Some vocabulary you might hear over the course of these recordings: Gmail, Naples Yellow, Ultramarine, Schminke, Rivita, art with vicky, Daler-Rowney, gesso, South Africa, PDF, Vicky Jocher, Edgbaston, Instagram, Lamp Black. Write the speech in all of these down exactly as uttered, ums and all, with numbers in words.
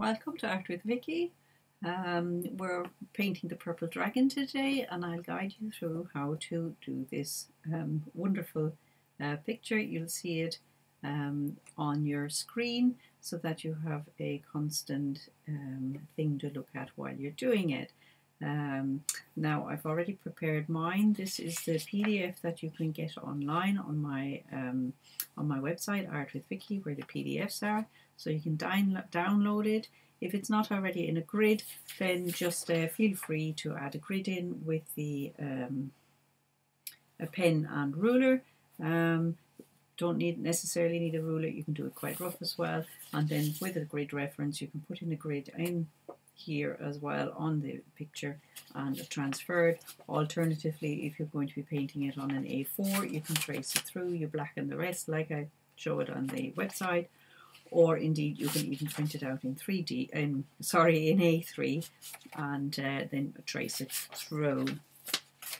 Welcome to Art with Vicky. Um, we're painting the purple dragon today, and I'll guide you through how to do this um, wonderful uh, picture. You'll see it um, on your screen so that you have a constant um, thing to look at while you're doing it. Um, now I've already prepared mine. This is the P D F that you can get online on my um, on my website, Art with Vicky, where the P D Fs are. So you can download it. If it's not already in a grid, then just uh, feel free to add a grid in with the um, a pen and ruler. Um, don't need necessarily need a ruler. You can do it quite rough as well. And then with a grid reference, you can put in a grid in here as well on the picture and transferred. Alternatively, if you're going to be painting it on an A four, you can trace it through, you blacken the rest like I show it on the website, or indeed you can even print it out in three D, um, sorry, in A three, and uh, then trace it through.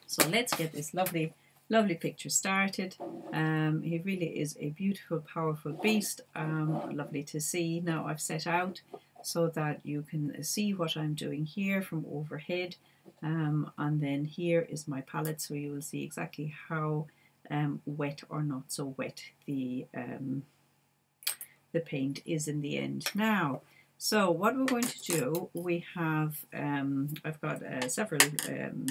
So let's get this lovely lovely picture started. Um, he really is a beautiful, powerful beast, um, lovely to see. Now I've set out so that you can see what I'm doing here from overhead, um, and then here is my palette, so you will see exactly how um, wet or not so wet the um, the paint is in the end. Now, so what we're going to do, we have um, I've got uh, several um,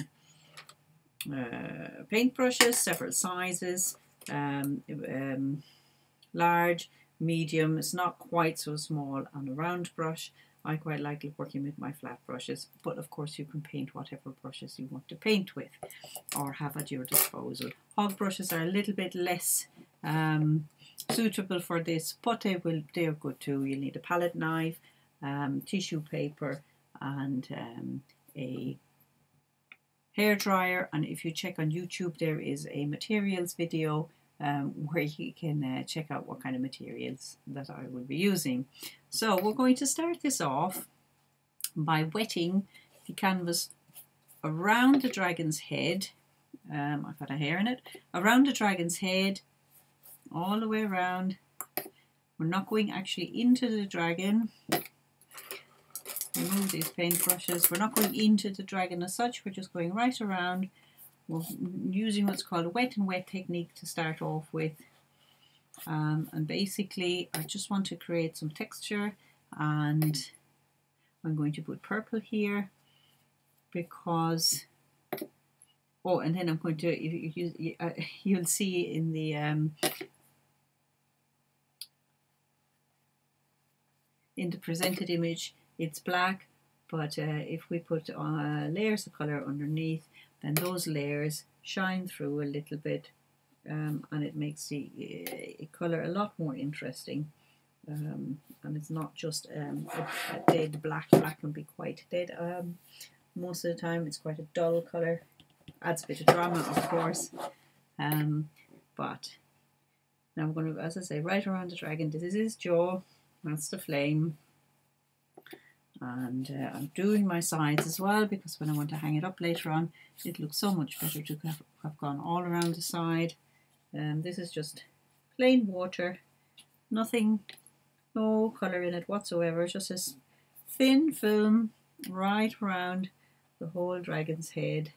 uh, paint brushes, several sizes, um, um, large, medium, it's not quite so small, on a round brush. I quite like working with my flat brushes, but of course you can paint whatever brushes you want to paint with or have at your disposal. Hog brushes are a little bit less um, suitable for this, but they will, they are good too. You'll need a palette knife, um, tissue paper, and um, a hair dryer. And if you check on YouTube, there is a materials video Um, where you can uh, check out what kind of materials that I will be using. So we're going to start this off by wetting the canvas around the dragon's head. Um, I've got a hair in it. Around the dragon's head, all the way around. We're not going actually into the dragon. Remove these paint brushes. We're not going into the dragon as such. We're just going right around. We're using what's called a wet and wet technique to start off with, um, and basically I just want to create some texture, and I'm going to put purple here because, oh, and then I'm going to, you, you, you, uh, you'll see in the um, in the presented image it's black, but uh, if we put uh, layers of colour underneath, then those layers shine through a little bit, um, and it makes the uh, colour a lot more interesting. Um, and it's not just um, a, a dead black. Black can be quite dead um, most of the time. It's quite a dull colour. Adds a bit of drama, of course. Um, but now I'm going to, as I say, right around the dragon. This is his jaw. That's the flame. And uh, I'm doing my sides as well, because when I want to hang it up later on, it looks so much better to have, have gone all around the side. Um, this is just plain water, nothing, no colour in it whatsoever, just this thin film right around the whole dragon's head,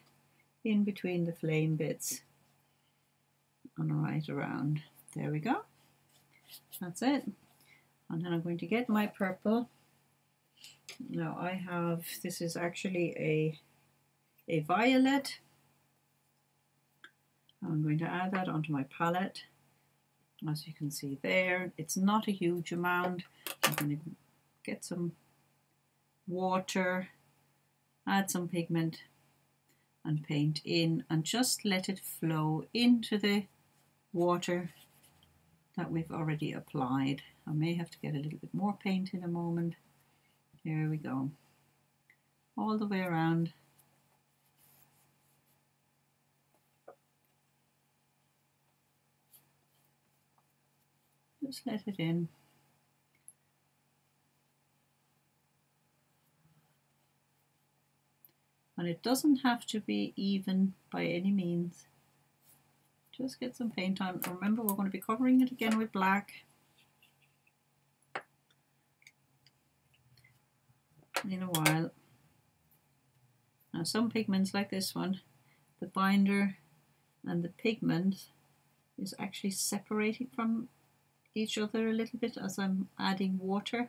in between the flame bits, and right around. There we go. That's it. And then I'm going to get my purple. Now I have, this is actually a, a violet. I'm going to add that onto my palette. As you can see there, it's not a huge amount. I'm going to get some water, add some pigment and paint in, and just let it flow into the water that we've already applied. I may have to get a little bit more paint in a moment. There we go, all the way around. Just let it in. And it doesn't have to be even by any means. Just get some paint on. Remember, we're going to be covering it again with black. in a while. Now some pigments like this one, the binder and the pigment is actually separating from each other a little bit as I'm adding water.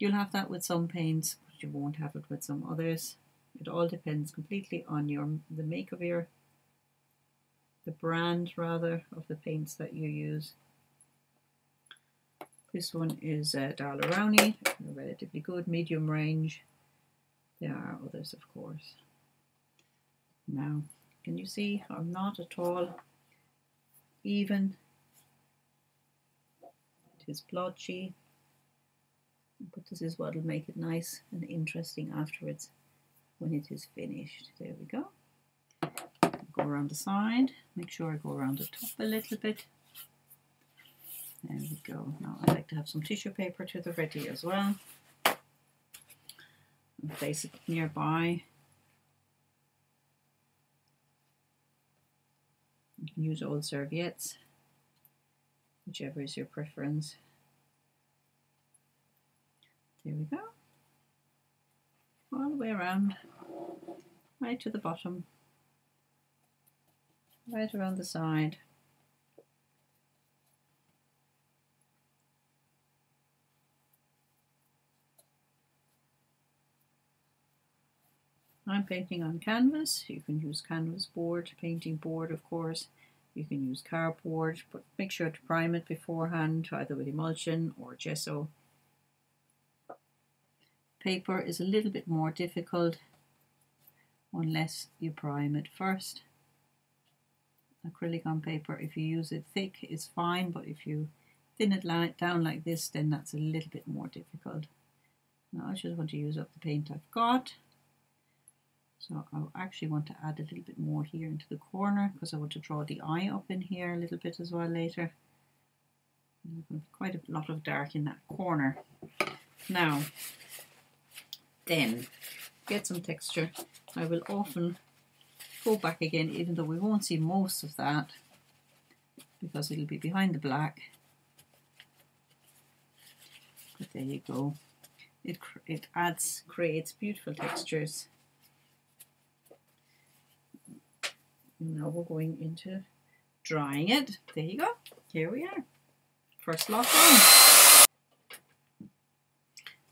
You'll have that with some paints, but you won't have it with some others. It all depends completely on your the make of your, the brand rather, of the paints that you use. This one is uh, Daler-Rowney, a relatively good medium range. There are others, of course. Now, can you see I'm not at all even? It is blotchy, but this is what will make it nice and interesting afterwards when it is finished. There we go. Go around the side, make sure I go around the top a little bit. There we go. Now I like to have some tissue paper to the ready as well. And place it nearby. You can use old serviettes, whichever is your preference. There we go. All the way around, right to the bottom, right around the side. I'm painting on canvas. You can use canvas board, painting board, of course. You can use cardboard, but make sure to prime it beforehand, either with emulsion or gesso. Paper is a little bit more difficult unless you prime it first. Acrylic on paper, if you use it thick, it's fine, but if you thin it down like this, then that's a little bit more difficult. Now I just want to use up the paint I've got. So I actually want to add a little bit more here into the corner because I want to draw the eye up in here a little bit as well later. Quite a lot of dark in that corner. Now, then, get some texture. I will often go back again, even though we won't see most of that because it'll be behind the black. But there you go. It, it adds, creates beautiful textures. Now we're going into drying it. There you go. Here we are. First lot on.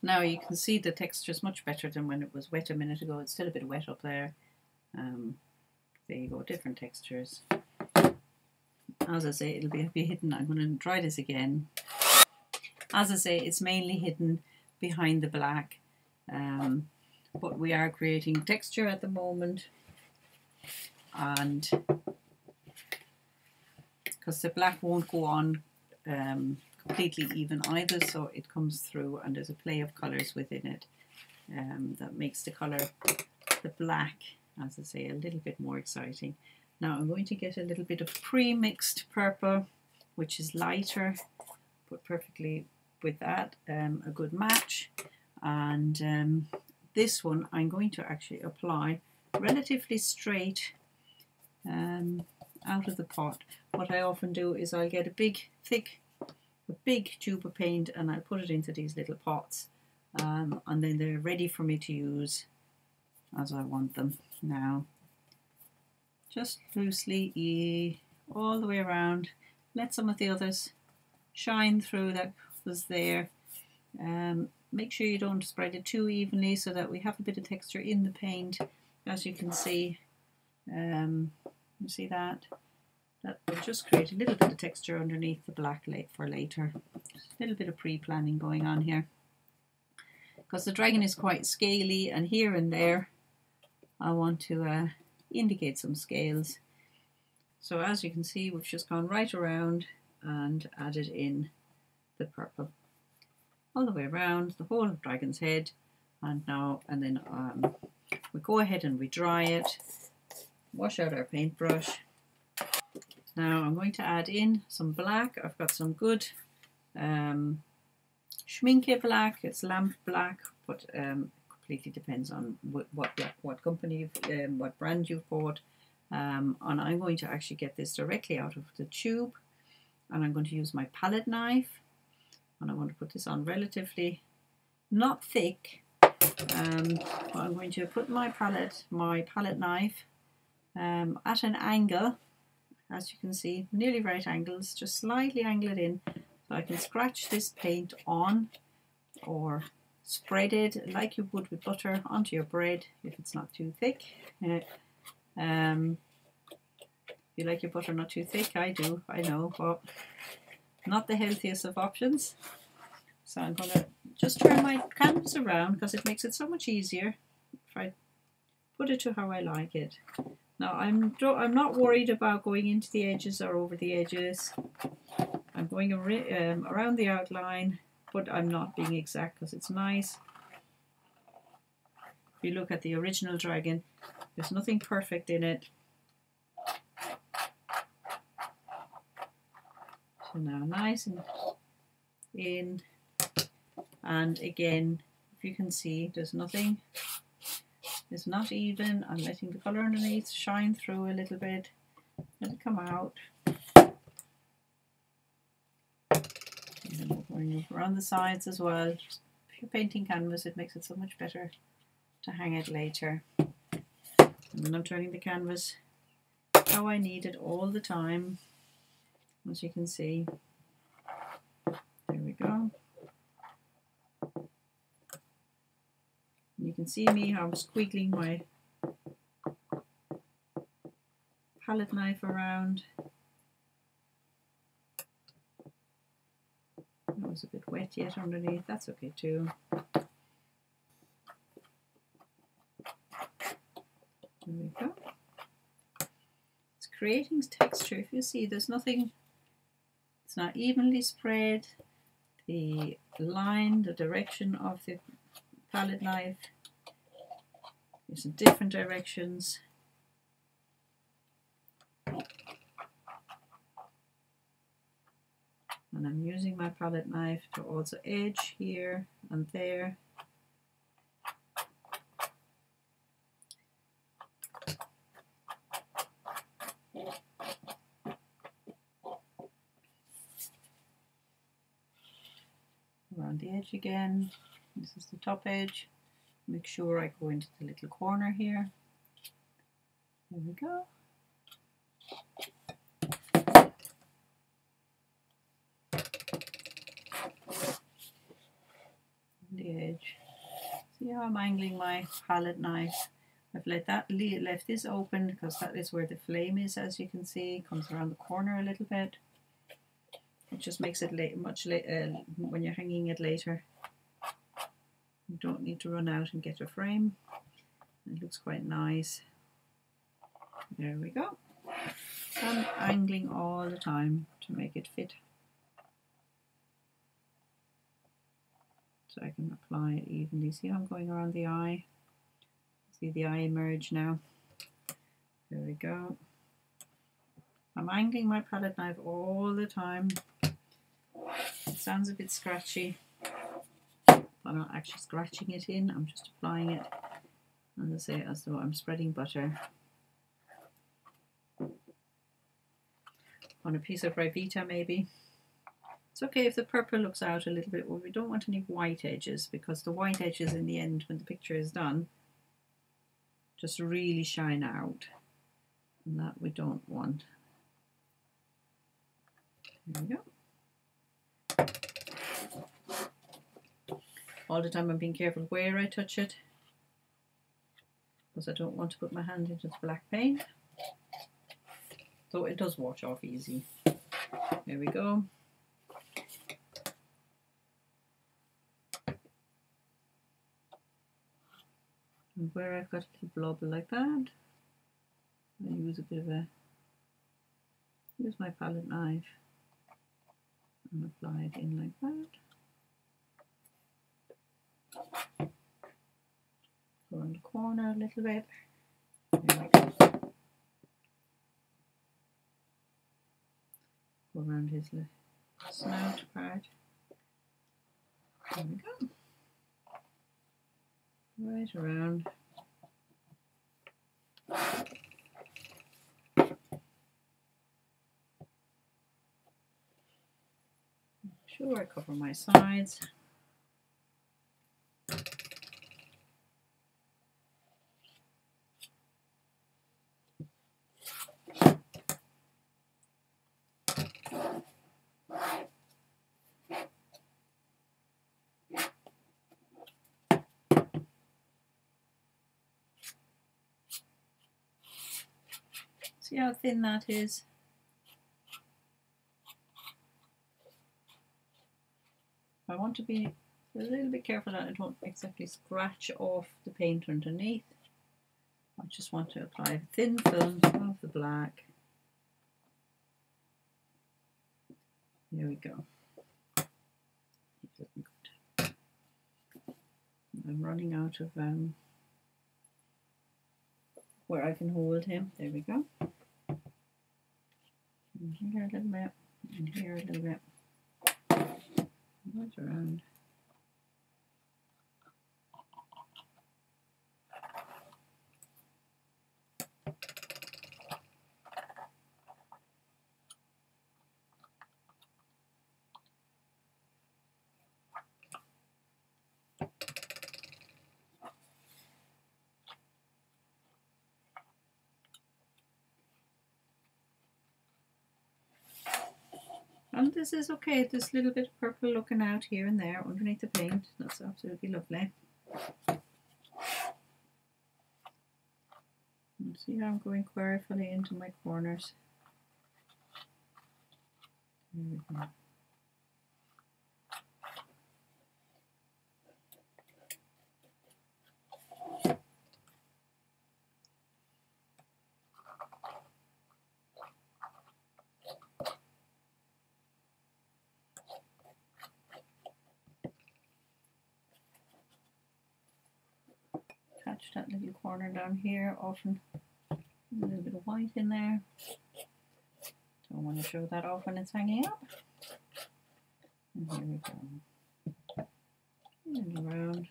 Now you can see the texture is much better than when it was wet a minute ago. It's still a bit wet up there. Um, there you go. Different textures. As I say, it'll be, be hidden. I'm going to dry this again. As I say, it's mainly hidden behind the black. Um, but we are creating texture at the moment. And because the black won't go on um, completely even either, so it comes through and there's a play of colours within it um, that makes the colour, the black, as I say, a little bit more exciting. Now I'm going to get a little bit of pre-mixed purple, which is lighter, but perfectly with that, um, a good match. And um, this one I'm going to actually apply relatively straight Um, out of the pot. What I often do is I'll get a big thick a big tube of paint and I'll put it into these little pots um, and then they're ready for me to use as I want them. Now just loosely all the way around, let some of the others shine through that was there. Um, make sure you don't spread it too evenly so that we have a bit of texture in the paint, as you can see. um, You see that? That will just create a little bit of texture underneath the black late for later. A little bit of pre-planning going on here. Because the dragon is quite scaly, and here and there I want to uh, indicate some scales. So as you can see, we've just gone right around and added in the purple. All the way around, the whole of dragon's head. And now, and then um, we go ahead and we dry it. Wash out our paintbrush. Now I'm going to add in some black. I've got some good um, Schminke black. It's lamp black, but um, completely depends on what what, what company, you've, um, what brand you've bought. Um, and I'm going to actually get this directly out of the tube. And I'm going to use my palette knife. And I want to put this on relatively, not thick, Um, but I'm going to put my palette, my palette knife um, at an angle, as you can see, nearly right angles, just slightly angle it in so I can scratch this paint on or spread it like you would with butter onto your bread if it's not too thick. Um, if you like your butter not too thick, I do, I know, but not the healthiest of options. So I'm going to just turn my canvas around because it makes it so much easier if I put it to how I like it. Now I'm, I'm not worried about going into the edges or over the edges. I'm going um, around the outline, but I'm not being exact because it's nice. If you look at the original dragon, there's nothing perfect in it. So now nice and in. And again, if you can see, there's nothing, it's not even. I'm letting the colour underneath shine through a little bit, let it come out. And going around the sides as well. If you're painting canvas, it makes it so much better to hang it later. And then I'm turning the canvas how I need it all the time, as you can see. There we go. You can see me how I'm squiggling my palette knife around. It was a bit wet yet underneath, that's okay too. There we go. It's creating texture. If you see, there's nothing, it's not evenly spread. The line, the direction of the palette knife is in different directions. And I'm using my palette knife to also edge here and there. Around the edge again. This is the top edge. Make sure I go into the little corner here. There we go. The edge. See how I'm angling my palette knife? I've let that left this open because that is where the flame is, as you can see. It comes around the corner a little bit. It just makes it late, much late uh, when you're hanging it later. You don't need to run out and get a frame. It looks quite nice. There we go. I'm angling all the time to make it fit, so I can apply it evenly. See how I'm going around the eye? See the eye emerge now? There we go. I'm angling my palette knife all the time. It sounds a bit scratchy. I'm not actually scratching it in, I'm just applying it, and I say as though I'm spreading butter on a piece of Rivita maybe. It's okay if the purple looks out a little bit, well, we don't want any white edges because the white edges in the end when the picture is done just really shine out, and that we don't want. There we go. All the time I'm being careful where I touch it because I don't want to put my hand into the black paint, so it does wash off easy. There we go. And where I've got a little blob like that, I use a bit of a, use my palette knife and apply it in like that. Around the corner a little bit. There we go. Go around his snout part. There we go. Right around. Make sure I cover my sides. See how thin that is? I want to be a little bit careful that I don't exactly scratch off the paint underneath. I just want to apply a thin film of the black. There we go. Good. I'm running out of um, where I can hold him. There we go. And here a little bit, and here a little bit. Right around. And this is okay, this little bit of purple looking out here and there underneath the paint. That's absolutely lovely. And see how I'm going carefully into my corners. There we go. That little corner down here, often a little bit of white in there. Don't want to show that off when it's hanging up. And here we go. And around.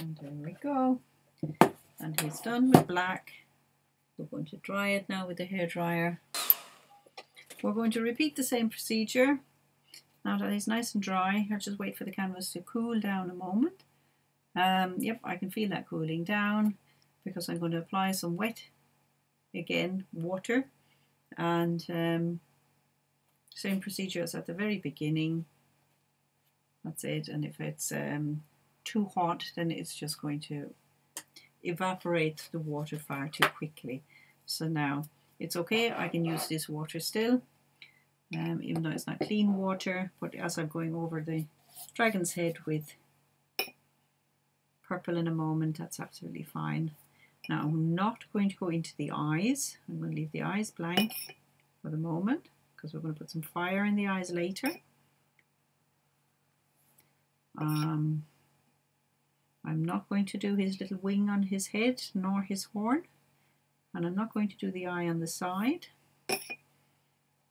And there we go. And he's done with black. We're going to dry it now with the hairdryer. We're going to repeat the same procedure. Now that he's nice and dry, I'll just wait for the canvas to cool down a moment. Um, yep, I can feel that cooling down because I'm going to apply some wet, again, water. And um, same procedure as at the very beginning. That's it. And if it's um, too hot, then it's just going to evaporate the water far too quickly. So now it's okay. I can use this water still. Um, even though it's not clean water, but as I'm going over the dragon's head with purple in a moment, that's absolutely fine. Now I'm not going to go into the eyes. I'm going to leave the eyes blank for the moment because we're going to put some fire in the eyes later. Um, I'm not going to do his little wing on his head, nor his horn, and I'm not going to do the eye on the side.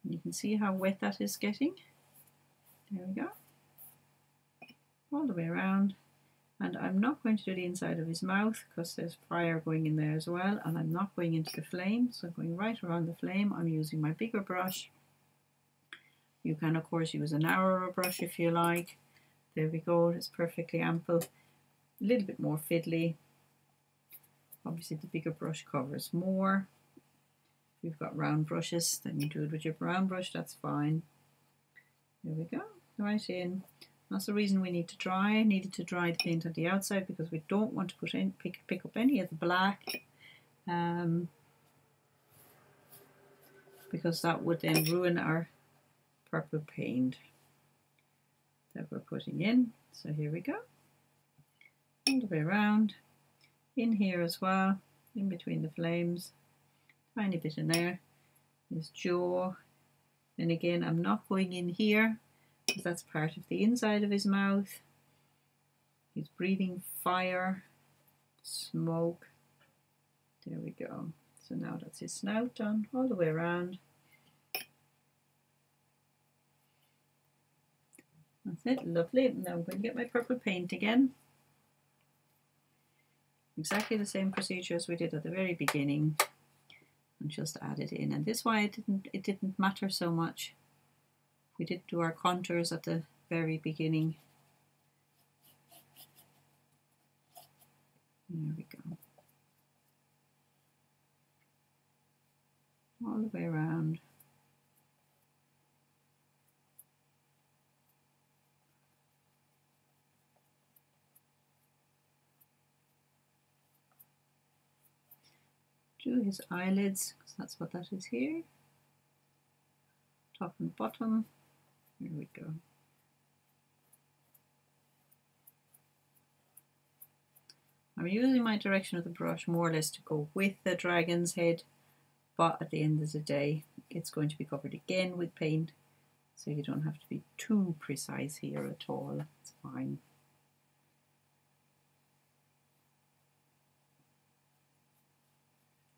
You can see how wet that is getting. There we go. All the way around. And I'm not going to do the inside of his mouth because there's fire going in there as well. And I'm not going into the flame. So I'm going right around the flame. I'm using my bigger brush. You can, of course, use a narrower brush if you like. There we go. It's perfectly ample. A little bit more fiddly. Obviously, the bigger brush covers more. You've got round brushes, then you do it with your brown brush, that's fine. There we go, right in. That's the reason we need to dry. I needed to dry the paint on the outside because we don't want to put in, pick, pick up any of the black um, because that would then ruin our purple paint that we're putting in. So here we go, all the way around, in here as well, in between the flames. Tiny bit in there, his jaw, and again I'm not going in here because that's part of the inside of his mouth. He's breathing fire, smoke, there we go. So now that's his snout done all the way around. That's it, lovely. Now I'm going to get my purple paint again. Exactly the same procedure as we did at the very beginning. And just add it in, and this why it didn't it didn't matter so much. We did do our contours at the very beginning. There we go, all the way around. do his eyelids, because that's what that is here. Top and bottom. There we go. I'm using my direction of the brush more or less to go with the dragon's head, but at the end of the day it's going to be covered again with paint, so you don't have to be too precise here at all, it's fine.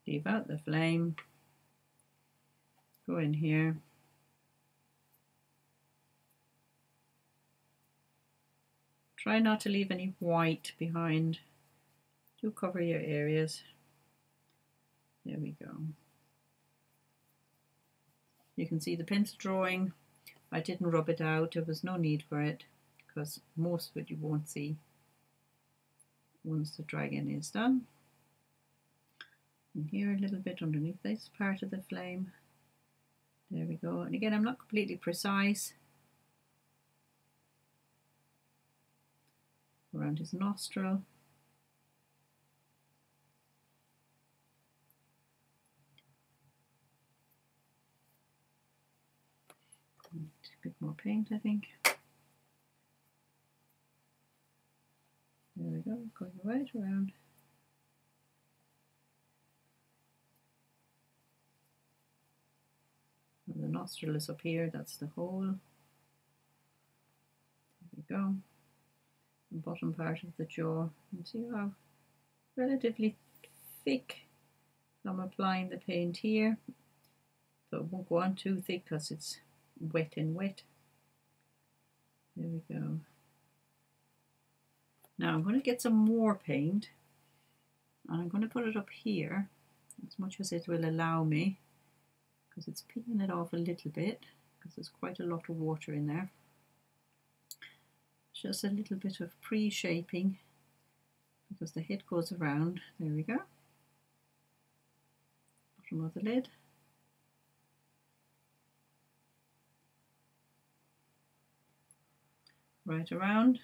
Leave out the flame, go in here. Try not to leave any white behind. Do cover your areas. There we go. You can see the pencil drawing. I didn't rub it out, there was no need for it, because most of it you won't see once the dragon is done. And here a little bit underneath this part of the flame. There we go. And again, I'm not completely precise. Around his nostril. Bit more paint, I think. There we go, going right around. And the nostril is up here, that's the hole. There we go. The bottom part of the jaw. And see how relatively thick I'm applying the paint here. So it won't go on too thick because it's wet and wet. There we go. Now I'm going to get some more paint and I'm going to put it up here as much as it will allow me, because it's peeling it off a little bit because there's quite a lot of water in there. Just a little bit of pre-shaping because the head goes around. There we go. Bottom of the lid. Right around,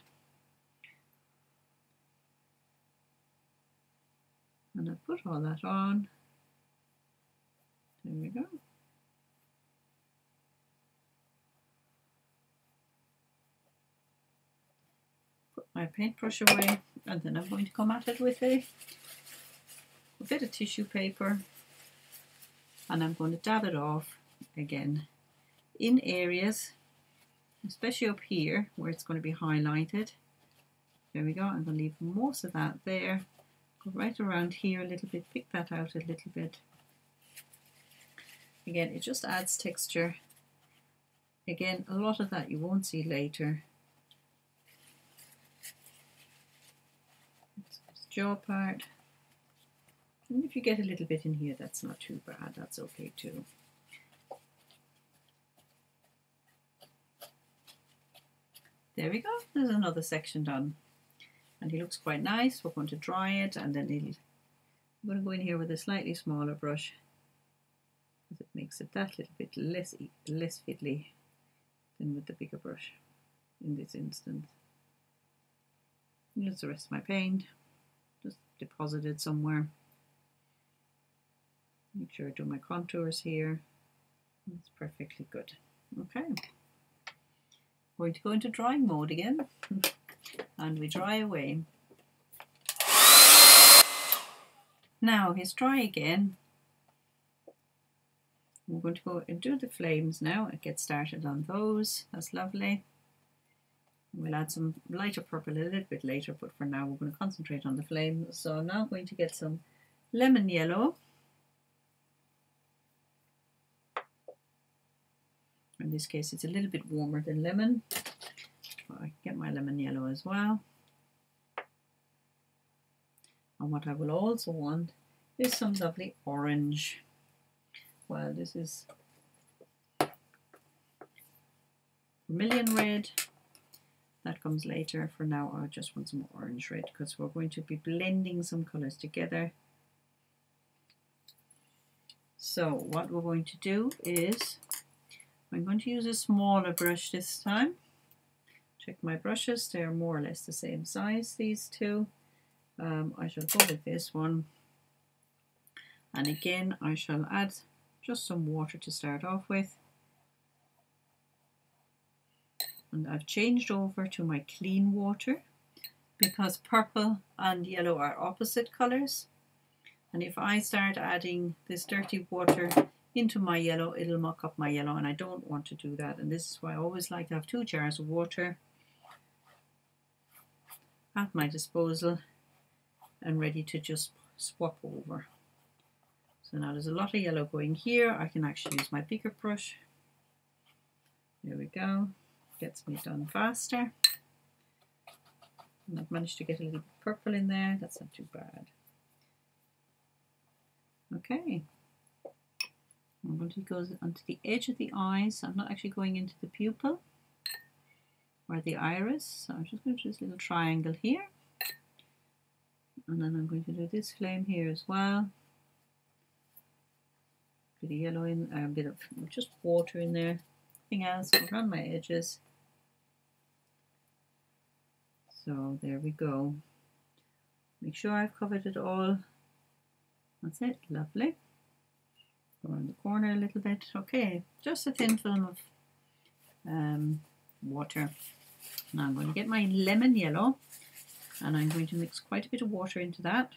and I put all that on. There we go. Put my paintbrush away, and then I'm going to come at it with a, a bit of tissue paper, and I'm going to dab it off again in areas, especially up here where it's going to be highlighted. There we go, I'm going to leave most of that there. Go right around here a little bit, pick that out a little bit. Again, it just adds texture. Again, a lot of that you won't see later. It's this jaw part. And if you get a little bit in here, that's not too bad, that's okay too. There we go, there's another section done. And he looks quite nice. We're going to dry it and then it'll... I'm going to go in here with a slightly smaller brush because it makes it that little bit less, less fiddly than with the bigger brush in this instance. And here's the rest of my paint, just deposited somewhere. Make sure I do my contours here. That's perfectly good. Okay. We're going to go into drying mode again, and we dry away. Now he's dry again. We're going to go and do the flames now and get started on those. That's lovely. We'll add some lighter purple a little bit later, but for now we're going to concentrate on the flames. So I'm now going to get some lemon yellow. In this case it's a little bit warmer than lemon. I get my lemon yellow as well. And what I will also want is some lovely orange. Well, this is vermilion red. That comes later. For now I just want some orange red because we're going to be blending some colours together. So what we're going to do is I'm going to use a smaller brush this time. Check my brushes, they're more or less the same size, these two. Um, I shall go with this one. And again, I shall add just some water to start off with. And I've changed over to my clean water because purple and yellow are opposite colors. And if I start adding this dirty water into my yellow, it'll muck up my yellow, and I don't want to do that. And this is why I always like to have two jars of water at my disposal and ready to just swap over. So now there's a lot of yellow going here. I can actually use my bigger brush. There we go. Gets me done faster. And I've managed to get a little bit of purple in there. That's not too bad. Okay. I'm going to go onto the edge of the eyes. I'm not actually going into the pupil or the iris. So I'm just going to do this little triangle here. And then I'm going to do this flame here as well. A bit of yellow in, uh, a bit of just water in there. Nothing else around my edges. So there we go. Make sure I've covered it all. That's it, lovely. Go around the corner a little bit. Okay, just a thin film of um, water. Now I'm going to get my lemon yellow and I'm going to mix quite a bit of water into that.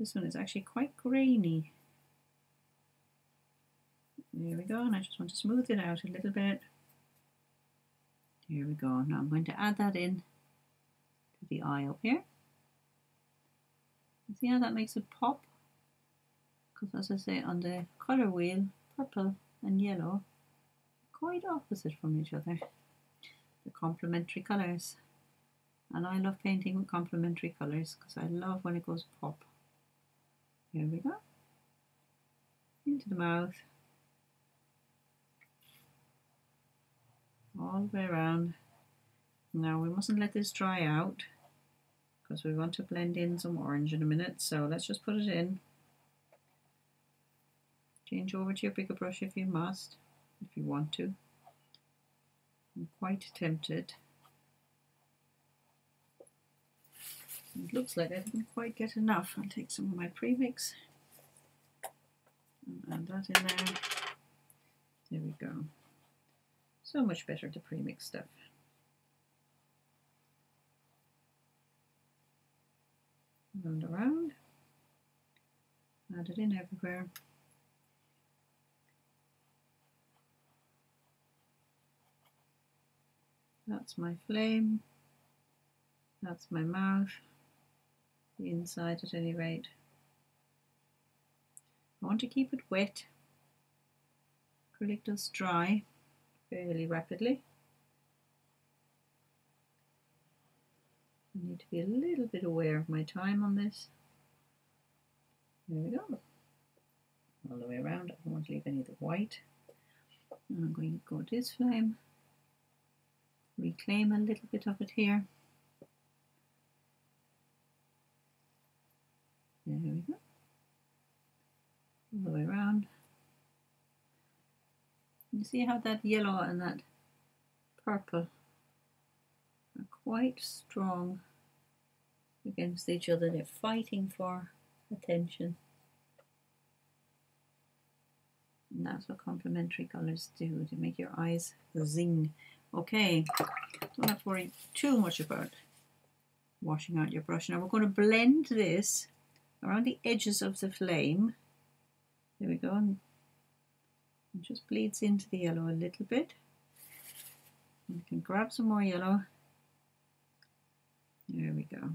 This one is actually quite grainy. There we go, and I just want to smooth it out a little bit. Here we go. Now I'm going to add that in to the eye up here. See how that makes it pop? Because as I say, on the colour wheel, purple and yellow are quite opposite from each other. They're complementary colours. And I love painting with complementary colours because I love when it goes pop. Here we go. Into the mouth. All the way around. Now we mustn't let this dry out because we want to blend in some orange in a minute, so let's just put it in. Change over to your bigger brush if you must, if you want to. I'm quite tempted. It looks like I didn't quite get enough. I'll take some of my premix and add that in there. There we go. So much better to premix stuff. Round around. Add it in everywhere. That's my flame. That's my mouth. The inside at any rate. I want to keep it wet. Acrylic does dry fairly rapidly. I need to be a little bit aware of my time on this. There we go. All the way around. I don't want to leave any of the white. And I'm going to go to this flame. Reclaim a little bit of it here. There we go. All the way around. You see how that yellow and that purple are quite strong against each other. They're fighting for attention. And that's what complementary colours do. They make your eyes zing. Okay, don't have to worry too much about washing out your brush. Now we're going to blend this around the edges of the flame. There we go. And it just bleeds into the yellow a little bit. You can grab some more yellow. There we go.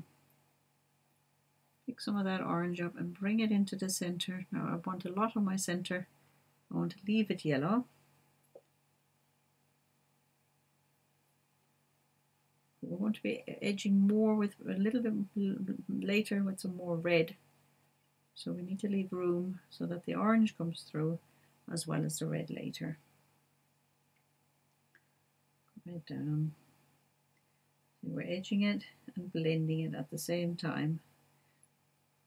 Pick some of that orange up and bring it into the center. Now I want a lot of my center. I want to leave it yellow. We want to be edging more with a little bit later with some more red. So we need to leave room so that the orange comes through as well as the red later. Right down. So we're edging it and blending it at the same time.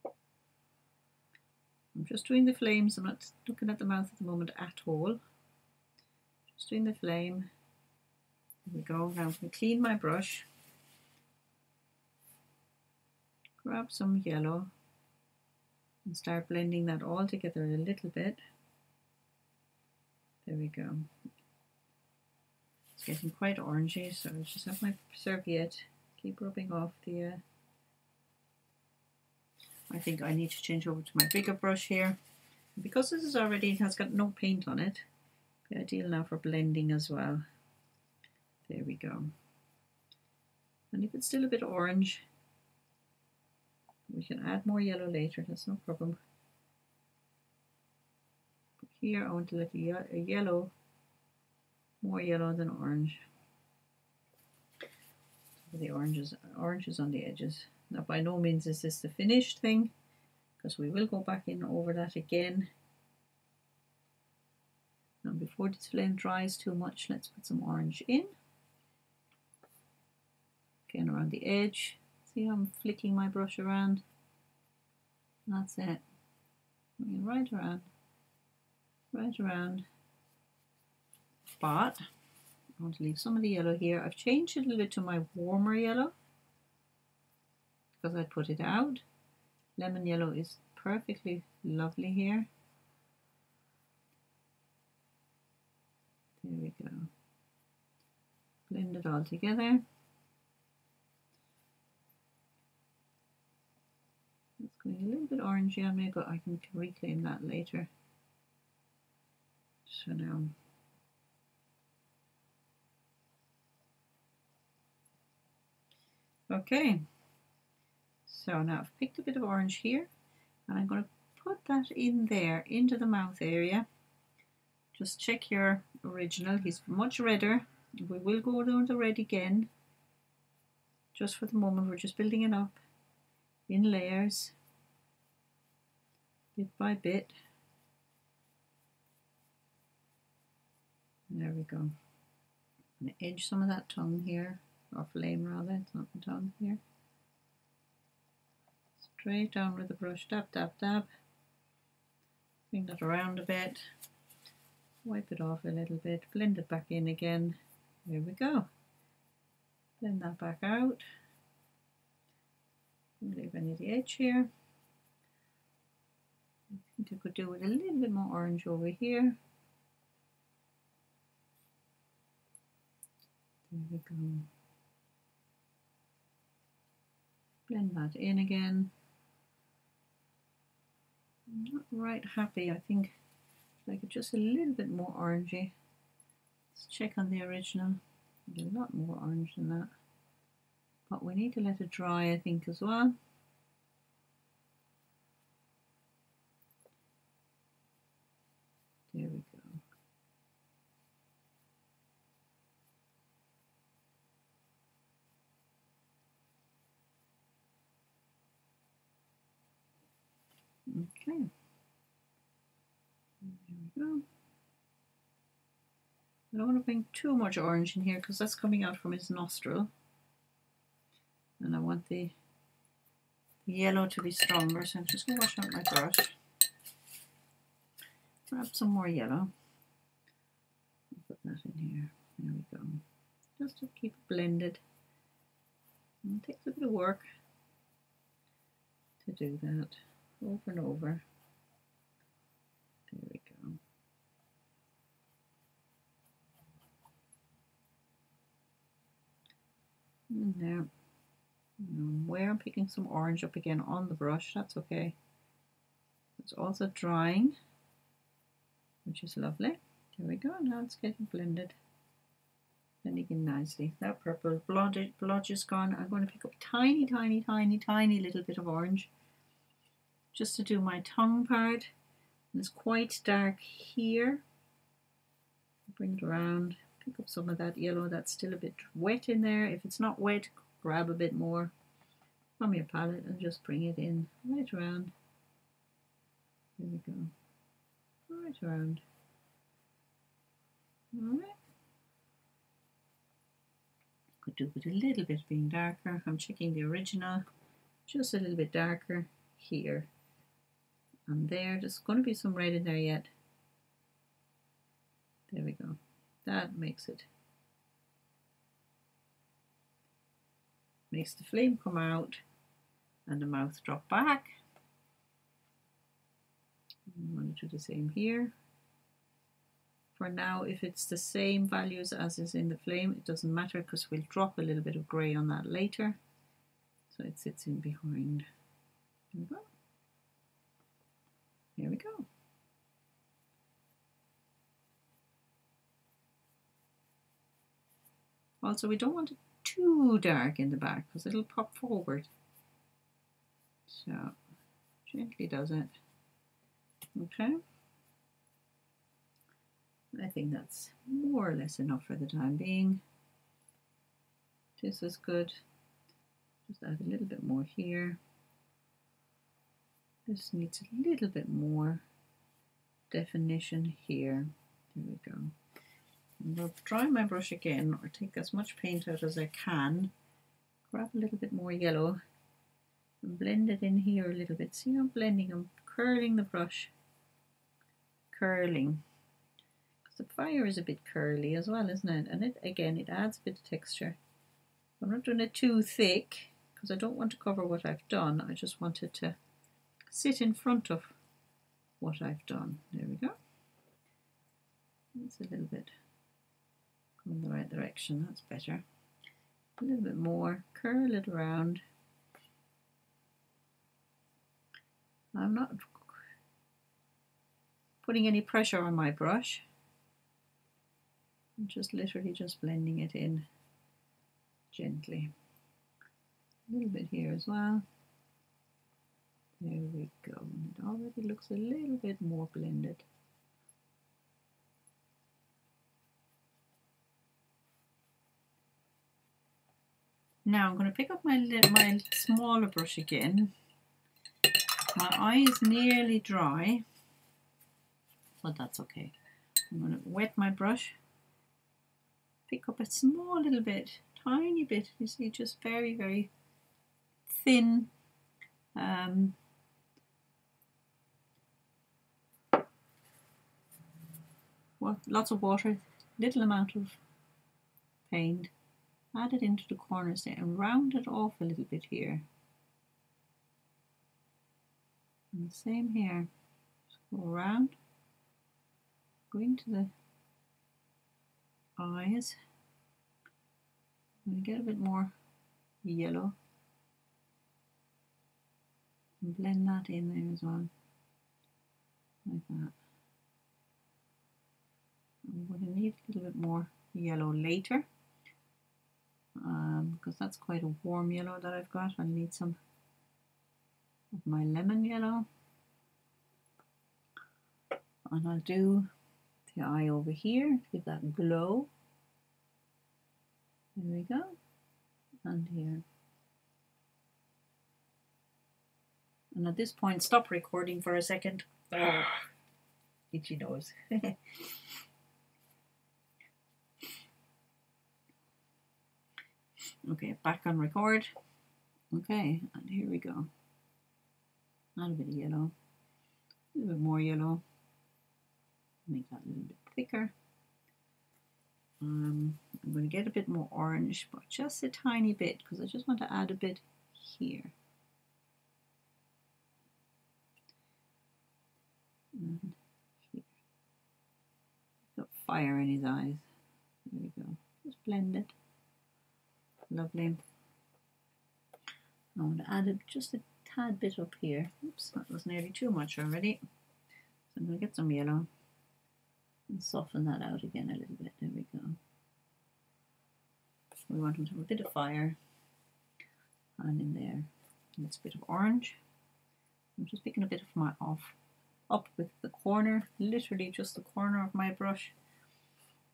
I'm just doing the flames. I'm not looking at the mouth at the moment at all. Just doing the flame. There we go. Now I'm going to clean my brush. Grab some yellow and start blending that all together a little bit. There we go. It's getting quite orangey, so I just have my serviette, keep rubbing off the... Uh, I think I need to change over to my bigger brush here. And because this is already, it has got no paint on it, it'd be ideal now for blending as well. There we go. And if it's still a bit orange, we can add more yellow later, that's no problem. Here I want a little yellow, more yellow than orange. So the oranges, oranges on the edges. Now by no means is this the finished thing, because we will go back in over that again. Now before this flame dries too much, let's put some orange in. Again around the edge. See how I'm flicking my brush around? That's it. Right around, right around. But I want to leave some of the yellow here. I've changed it a little bit to my warmer yellow, because I put it out. Lemon yellow is perfectly lovely here. There we go. Blend it all together. It's going a little bit orangey on me, but I can reclaim that later. So now, okay. So now I've picked a bit of orange here, and I'm going to put that in there, into the mouth area. Just check your original, he's much redder. We will go down to red again. Just for the moment, we're just building it up in layers, bit by bit. There we go. I'm going to edge some of that tongue here, or flame rather, it's not the tongue here. Straight down with the brush, dab, dab, dab. Bring that around a bit. Wipe it off a little bit, blend it back in again. There we go. Blend that back out. Don't leave any of the edge here. I think I could do with a little bit more orange over here. There we go. Blend that in again. I'm not right happy, I think I like it just a little bit more orangey. Let's check on the original, a lot more orange than that, but we need to let it dry I think as well. There we go. Okay, there we go. I don't want to bring too much orange in here because that's coming out from his nostril, and I want the yellow to be stronger, so I'm just going to wash out my brush, grab some more yellow, put that in here. There we go, just to keep it blended. And it takes a bit of work to do that. Over and over. There we go. And now, where I'm picking some orange up again on the brush, that's okay. It's also drying, which is lovely. There we go. Now it's getting blended. Blending in nicely. That purple blotch is gone. I'm going to pick up tiny, tiny, tiny, tiny little bit of orange, just to do my tongue part. And it's quite dark here. Bring it around, pick up some of that yellow that's still a bit wet in there. If it's not wet, grab a bit more from your palette and just bring it in right around. There we go. Right around. All right. Could do with a little bit being darker. I'm checking the original, just a little bit darker here. And there, there's going to be some red in there yet. There we go. That makes it. Makes the flame come out and the mouth drop back. do the same here. For now, if it's the same values as is in the flame, it doesn't matter because we'll drop a little bit of grey on that later. So it sits in behind. There we go. Here we go. Also, we don't want it too dark in the back because it'll pop forward. So, gently does it. Okay. I think that's more or less enough for the time being. This is good. Just add a little bit more here. This needs a little bit more definition here. There we go. And I'll dry my brush again, or take as much paint out as I can. Grab a little bit more yellow and blend it in here a little bit. See, I'm blending, I'm curling the brush. Curling. The fire is a bit curly as well, isn't it? And it again, it adds a bit of texture. I'm not doing it too thick because I don't want to cover what I've done. I just want it to sit in front of what I've done. There we go. It's a little bit in the right direction. That's better. A little bit more. Curl it around. I'm not putting any pressure on my brush. Just literally just blending it in gently. A little bit here as well. There we go. It already looks a little bit more blended. Now I'm going to pick up my, my smaller brush again. My eye is nearly dry, but that's okay. I'm going to wet my brush. Pick up a small little bit, tiny bit, you see, just very, very thin um, well, lots of water, little amount of paint, add it into the corners there and round it off a little bit here. And the same here, just go around, go into the eyes. I'm going to get a bit more yellow and blend that in there as well, like that. I'm going to need a little bit more yellow later um, because that's quite a warm yellow that I've got. I need some of my lemon yellow, and I'll do the eye over here, give that glow. There we go, and here. And at this point, stop recording for a second. Ah, itchy nose. Okay, back on record. Okay, and here we go. Add a bit of yellow, a little bit more yellow. Make that a little bit thicker. Um, I'm going to get a bit more orange, but just a tiny bit, because I just want to add a bit here. And here. Got fire in his eyes. There we go. Just blend it. Lovely. I'm going to add just a tad bit up here. Oops, that was nearly too much already. So I'm going to get some yellow. And soften that out again a little bit. There we go. We want them to have a bit of fire. And in there, that's a bit of orange. I'm just picking a bit of my off up with the corner, literally just the corner of my brush.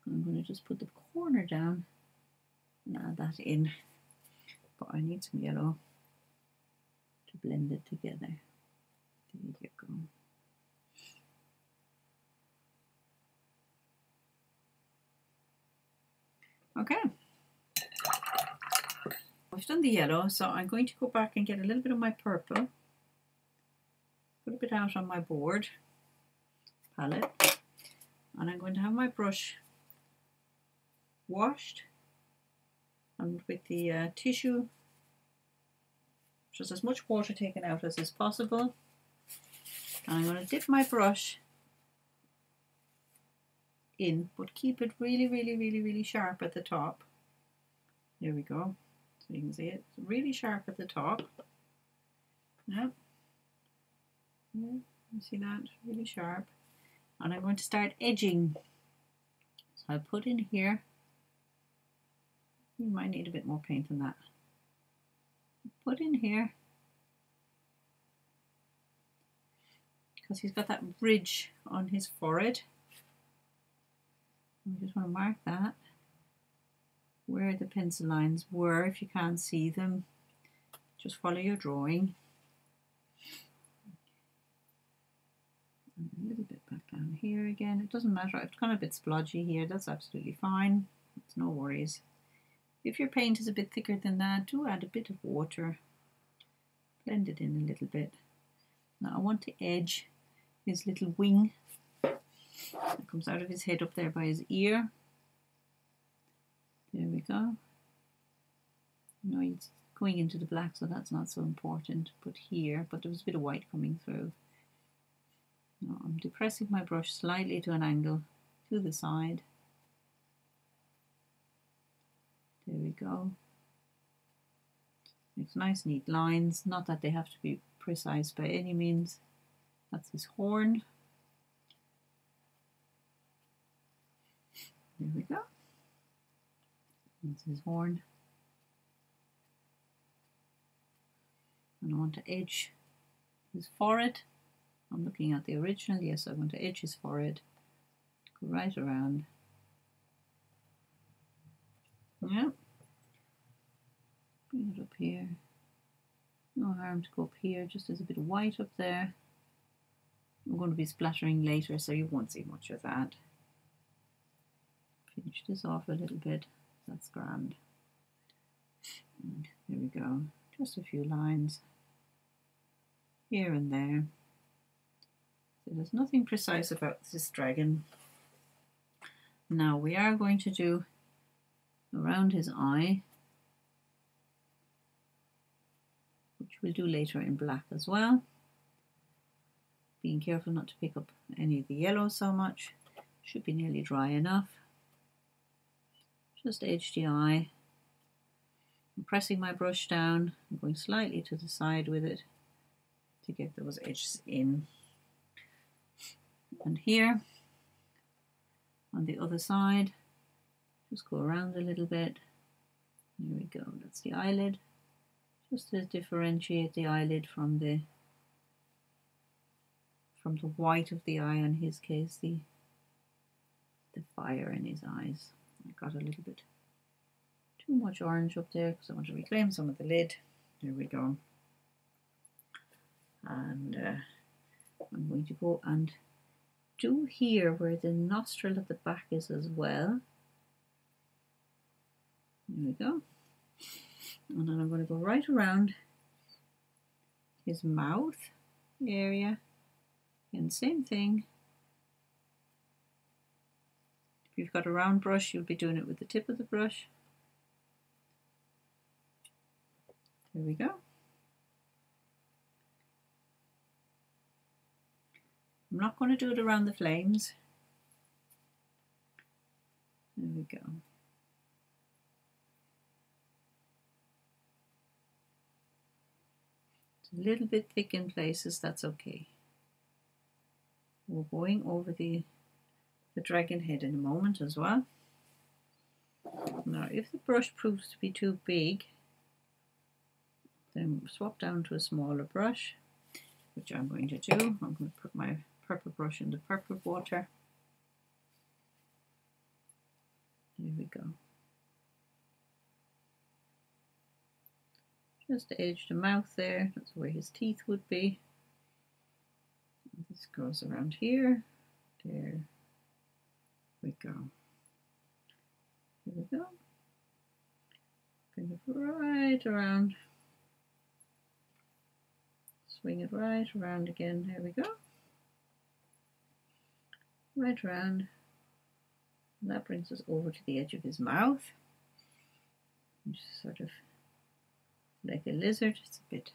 I'm going to just put the corner down and add that in. But I need some yellow to blend it together. There you go. Okay, I've done the yellow, so I'm going to go back and get a little bit of my purple, put a bit out on my board palette, and I'm going to have my brush washed and with the uh, tissue, just as much water taken out as is possible, and I'm going to dip my brush in, but keep it really, really, really, really sharp at the top. There we go. So you can see it. It's really sharp at the top. Yeah. Yeah. You see that? Really sharp. And I'm going to start edging. So I'll put in here. You might need a bit more paint than that. Put in here. Because he's got that ridge on his forehead. I just want to mark that. Where the pencil lines were, if you can't see them, just follow your drawing. And a little bit back down here again. It doesn't matter, it's kind of a bit splodgy here, that's absolutely fine. It's no worries. If your paint is a bit thicker than that, do add a bit of water. Blend it in a little bit. Now I want to edge his little wing. It comes out of his head up there by his ear. There we go. No, it's going into the black, so that's not so important. But here, but there was a bit of white coming through. Now I'm depressing my brush slightly to an angle to the side. There we go. Makes nice, neat lines. Not that they have to be precise by any means. That's his horn. There we go. That's his horn. And I want to edge his forehead. I'm looking at the original. Yes, I want to edge his forehead. Go right around. Yeah. Bring it up here. No harm to go up here, just there's a bit of white up there. I'm going to be splattering later, so you won't see much of that. Finish this off a little bit. That's grand. And there we go. Just a few lines here and there. So there's nothing precise about this dragon. Now we are going to do around his eye, which we'll do later in black as well. Being careful not to pick up any of the yellow so much. Should be nearly dry enough. Just edge the eye. I'm pressing my brush down. I'm going slightly to the side with it to get those edges in. And here, on the other side, just go around a little bit. There we go, that's the eyelid. Just to differentiate the eyelid from the from the white of the eye, in his case, the the fire in his eyes. I got a little bit too much orange up there because I want to reclaim some of the lid. There we go. And uh, I'm going to go and do here where the nostril at the back is as well. There we go. And then I'm going to go right around his mouth area. And same thing. If you've got a round brush, you'll be doing it with the tip of the brush. There we go. I'm not going to do it around the flames. There we go. A little bit thick in places, that's okay. We're going over the, the dragon head in a moment as well. Now, if the brush proves to be too big, then swap down to a smaller brush, which I'm going to do. I'm going to put my purple brush in the purple water. There we go. Just edge the mouth there, that's where his teeth would be. This goes around here. There we go. There we go. Bring it right around. Swing it right around again. There we go. Right around. And that brings us over to the edge of his mouth. Just sort of like a lizard, it's a bit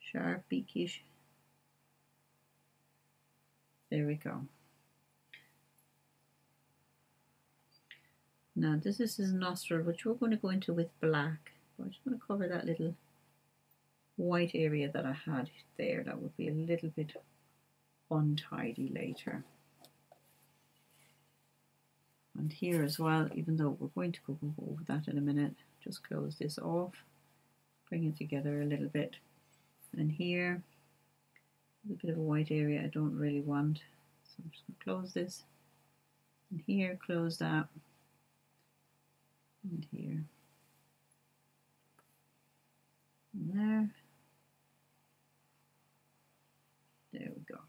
sharp, beakish. There we go. Now this is his nostril, which we're going to go into with black. But I'm just going to cover that little white area that I had there. That would be a little bit untidy later. And here as well, even though we're going to go over that in a minute, just close this off, bring it together a little bit. And here, a bit of a white area I don't really want, so I'm just going to close this. And here, close that. And here. And there. There we go.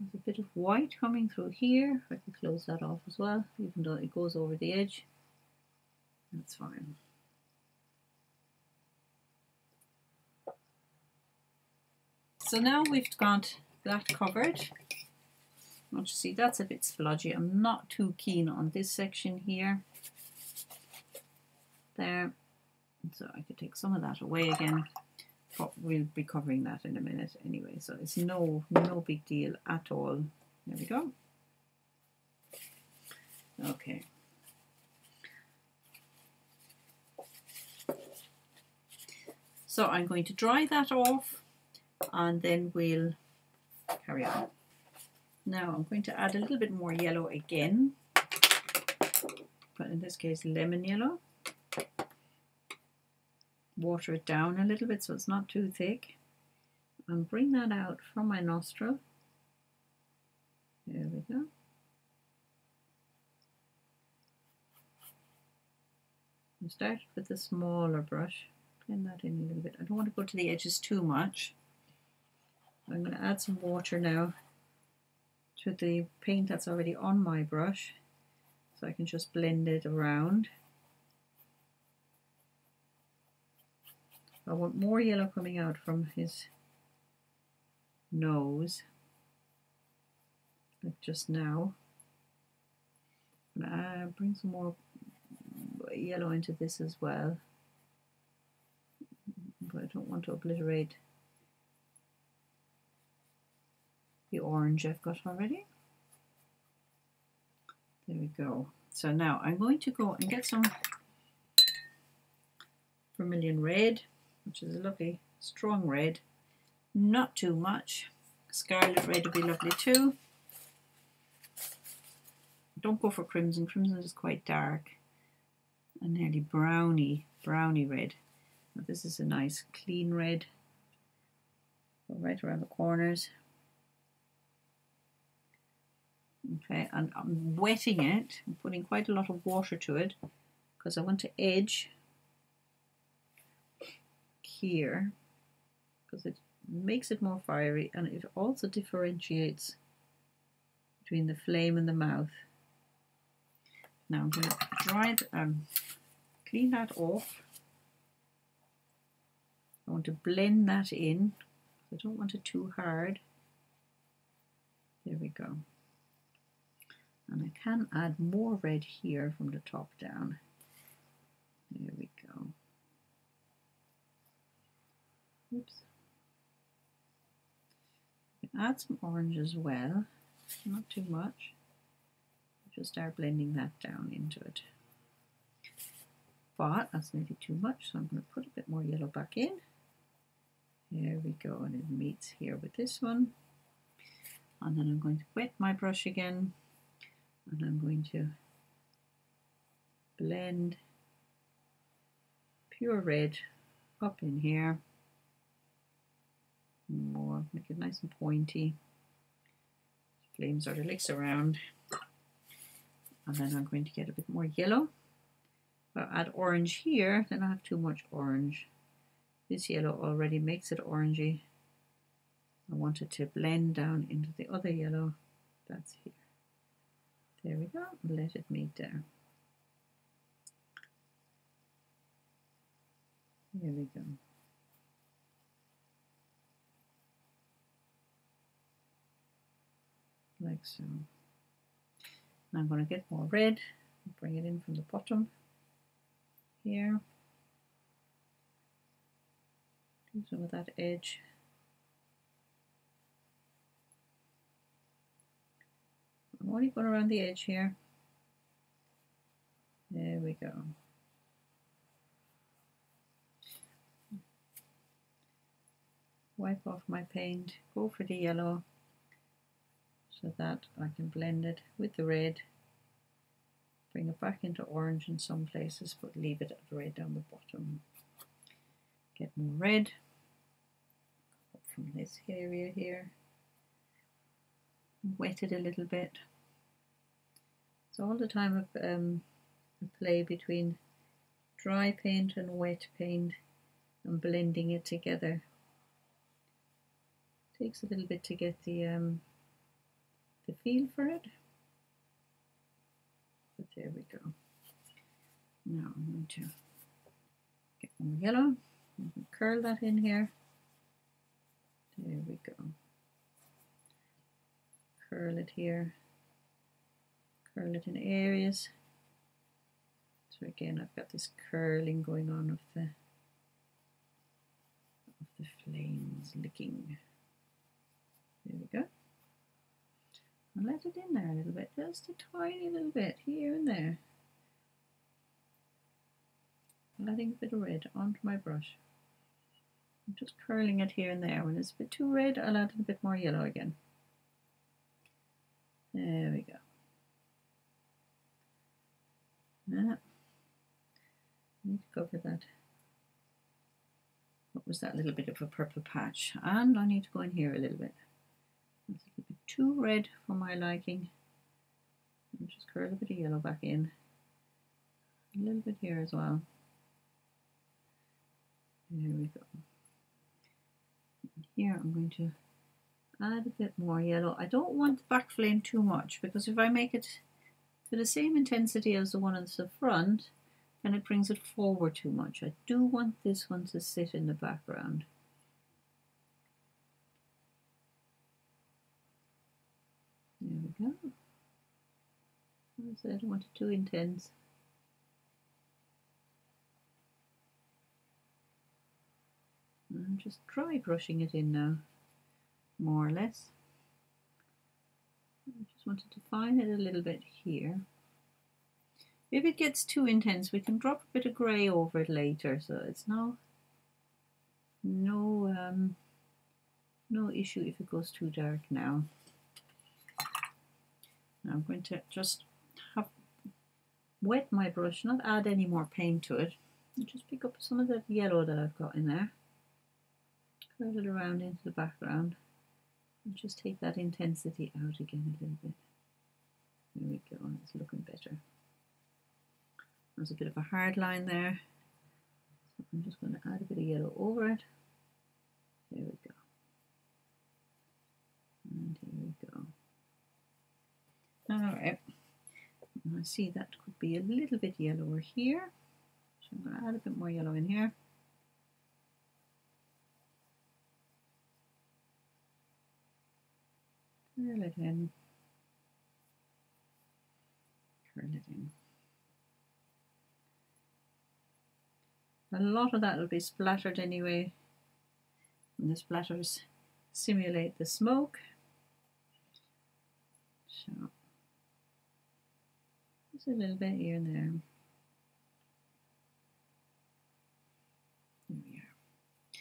There's a bit of white coming through here. I can close that off as well, even though it goes over the edge. That's fine. So now we've got that covered. You see, that's a bit splodgy. I'm not too keen on this section here. There. So I could take some of that away again. But we'll be covering that in a minute anyway, so it's no no big deal at all. There we go. Okay. So I'm going to dry that off and then we'll carry on. Now I'm going to add a little bit more yellow again, but in this case lemon yellow. Water it down a little bit so it's not too thick, and bring that out from my nostril. There we go. And start with the smaller brush, blend that in a little bit. I don't want to go to the edges too much. I'm going to add some water now to the paint that's already on my brush, so I can just blend it around. I want more yellow coming out from his nose, like just now. And I bring some more yellow into this as well, but I don't want to obliterate the orange I've got already. There we go. So now I'm going to go and get some vermilion red, which is a lovely strong red, not too much. Scarlet red would be lovely too. Don't go for crimson, crimson is quite dark and nearly browny, browny red. Now this is a nice clean red. Go right around the corners. Okay, and I'm wetting it, I'm putting quite a lot of water to it because I want to edge here, because it makes it more fiery and it also differentiates between the flame and the mouth. Now I'm going to dry it, um, clean that off. I want to blend that in. I don't want it too hard. There we go. And I can add more red here from the top down. There we go. Oops. Add some orange as well, not too much. Just start blending that down into it. But that's maybe too much, so I'm going to put a bit more yellow back in. There we go, and it meets here with this one. And then I'm going to wet my brush again, and I'm going to blend pure red up in here. More, make it nice and pointy. Flame sort of licks around, and then I'm going to get a bit more yellow. I'll add orange here, then I have too much orange. This yellow already makes it orangey. I want it to blend down into the other yellow that's here. There we go, let it meet there. There we go. Like so. Now I'm going to get more red, bring it in from the bottom here. Do some of that edge. I'm only going around the edge here. There we go. Wipe off my paint, go for the yellow so that I can blend it with the red, bring it back into orange in some places, but leave it at red down the bottom. Get more red up from this area here, wet it a little bit. So all the time of um, play between dry paint and wet paint and blending it together. Takes a little bit to get the um, the feel for it, but there we go. Now I'm going to get more yellow and curl that in here. There we go. Curl it here, curl it in areas. So again, I've got this curling going on of the of the flames licking. There we go. And let it in there a little bit, just a tiny little bit here and there. I'm adding a bit of red onto my brush. I'm just curling it here and there. When it's a bit too red, I'll add a bit more yellow again. There we go. Now, I need to cover that. What was that little bit of a purple patch? And I need to go in here a little bit. It's a bit too red for my liking. I'll just curl a bit of yellow back in. A little bit here as well. There we go. Here I'm going to add a bit more yellow. I don't want the back flame too much, because if I make it to the same intensity as the one at the front, then it brings it forward too much. I do want this one to sit in the background. There we go. I don't want it too intense. I'm just dry brushing it in now, more or less. I just want to define it a little bit here. If it gets too intense, we can drop a bit of grey over it later, so it's no, no, um, no issue if it goes too dark now. Now I'm going to just have, wet my brush, not add any more paint to it, and just pick up some of that yellow that I've got in there, curl it around into the background, and just take that intensity out again a little bit. There we go, it's looking better. There's a bit of a hard line there, so I'm just going to add a bit of yellow over it. There we go. And here we go. Alright, I see that could be a little bit yellower here, so I'm going to add a bit more yellow in here. Curl it in. Curl it in. A lot of that will be splattered anyway, and the splatters simulate the smoke. So a little bit here and there. There we are.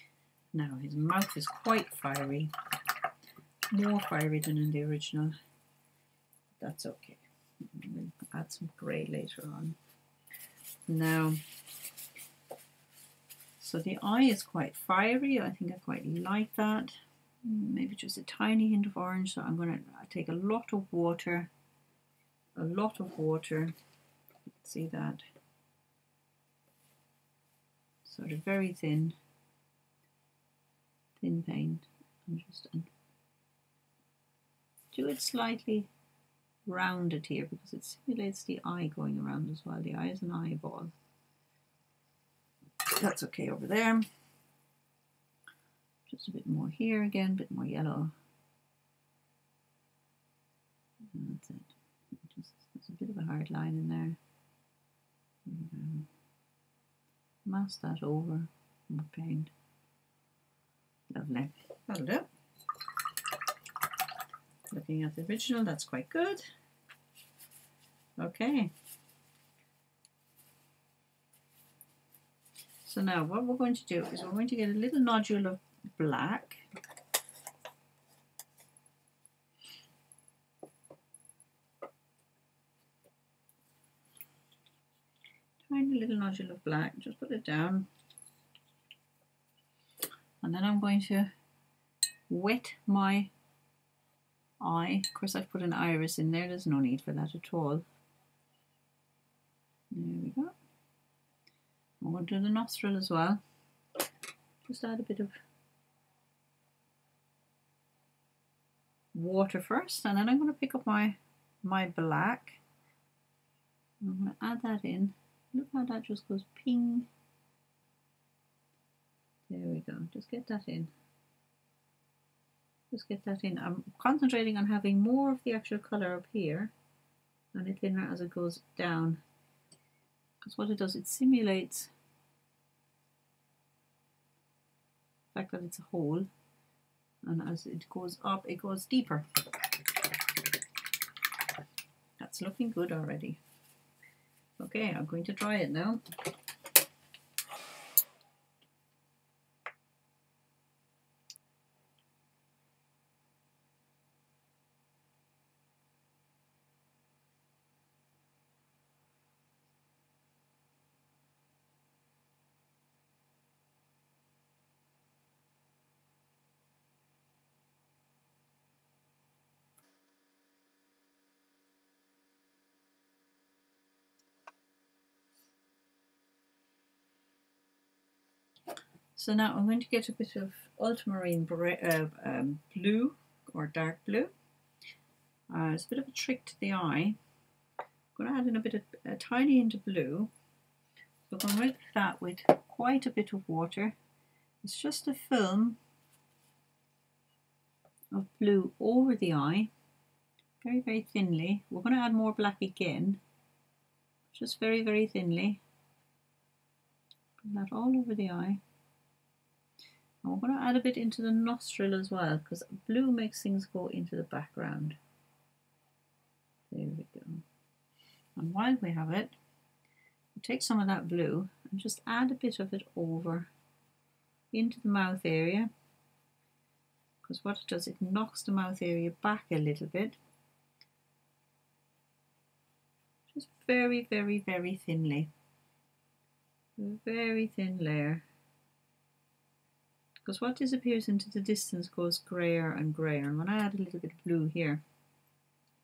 Now his mouth is quite fiery, more fiery than in the original. That's okay. We'll add some grey later on. Now, so the eye is quite fiery. I think I quite like that. Maybe just a tiny hint of orange. So I'm going to take a lot of water. A lot of water, see that, sort of very thin, thin paint, and just do it slightly rounded here because it simulates the eye going around as well. The eye is an eyeball. That's okay over there. Just a bit more here again, a bit more yellow. And that's it. A bit of a hard line in there. Um, mask that over my paint. Lovely. That'll do. Looking at the original, that's quite good. Okay. So now what we're going to do is we're going to get a little nodule of black. Tiny little nodule of black, just put it down. And then I'm going to wet my eye. Of course I've put an iris in there, there's no need for that at all. There we go. I'm going to do the nostril as well. Just add a bit of water first, and then I'm going to pick up my, my black. I'm going to add that in. Look how that just goes ping. There we go, just get that in. Just get that in. I'm concentrating on having more of the actual colour up here and it thinner as it goes down. Because what it does, it simulates the fact that it's a hole, and as it goes up, it goes deeper. That's looking good already. Okay, I'm going to try it now. So now I'm going to get a bit of ultramarine uh, um, blue, or dark blue. Uh, it's a bit of a trick to the eye. I'm going to add in a bit of a tiny hint of blue. So I'm going to mix that with quite a bit of water. It's just a film of blue over the eye, very, very thinly. We're going to add more black again, just very, very thinly. Put that all over the eye. And we're going to add a bit into the nostril as well, because blue makes things go into the background. There we go. And while we have it, we'll take some of that blue and just add a bit of it over into the mouth area, because what it does, it knocks the mouth area back a little bit. Just very, very, very thinly. A very thin layer. Because what disappears into the distance goes grayer and grayer, and when I add a little bit of blue here,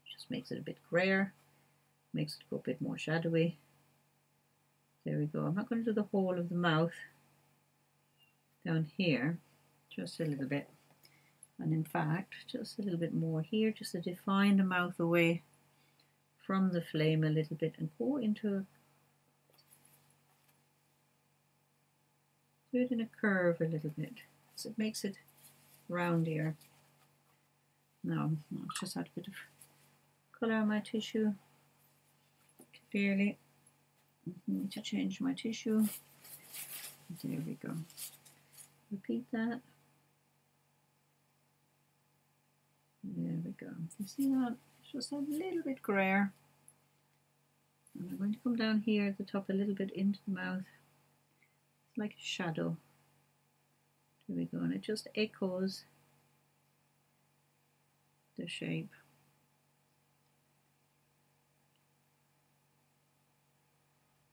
it just makes it a bit grayer, makes it go a bit more shadowy. There we go. I'm not going to do the whole of the mouth down here, just a little bit, and in fact just a little bit more here, just to define the mouth away from the flame a little bit and go into a do it in a curve a little bit. So it makes it roundier. Now, I'll just add a bit of colour on my tissue. Clearly, I need to change my tissue. There we go. Repeat that. There we go. You see that? It's just a little bit grayer. And I'm going to come down here at the top a little bit into the mouth, like a shadow. There we go, and it just echoes the shape.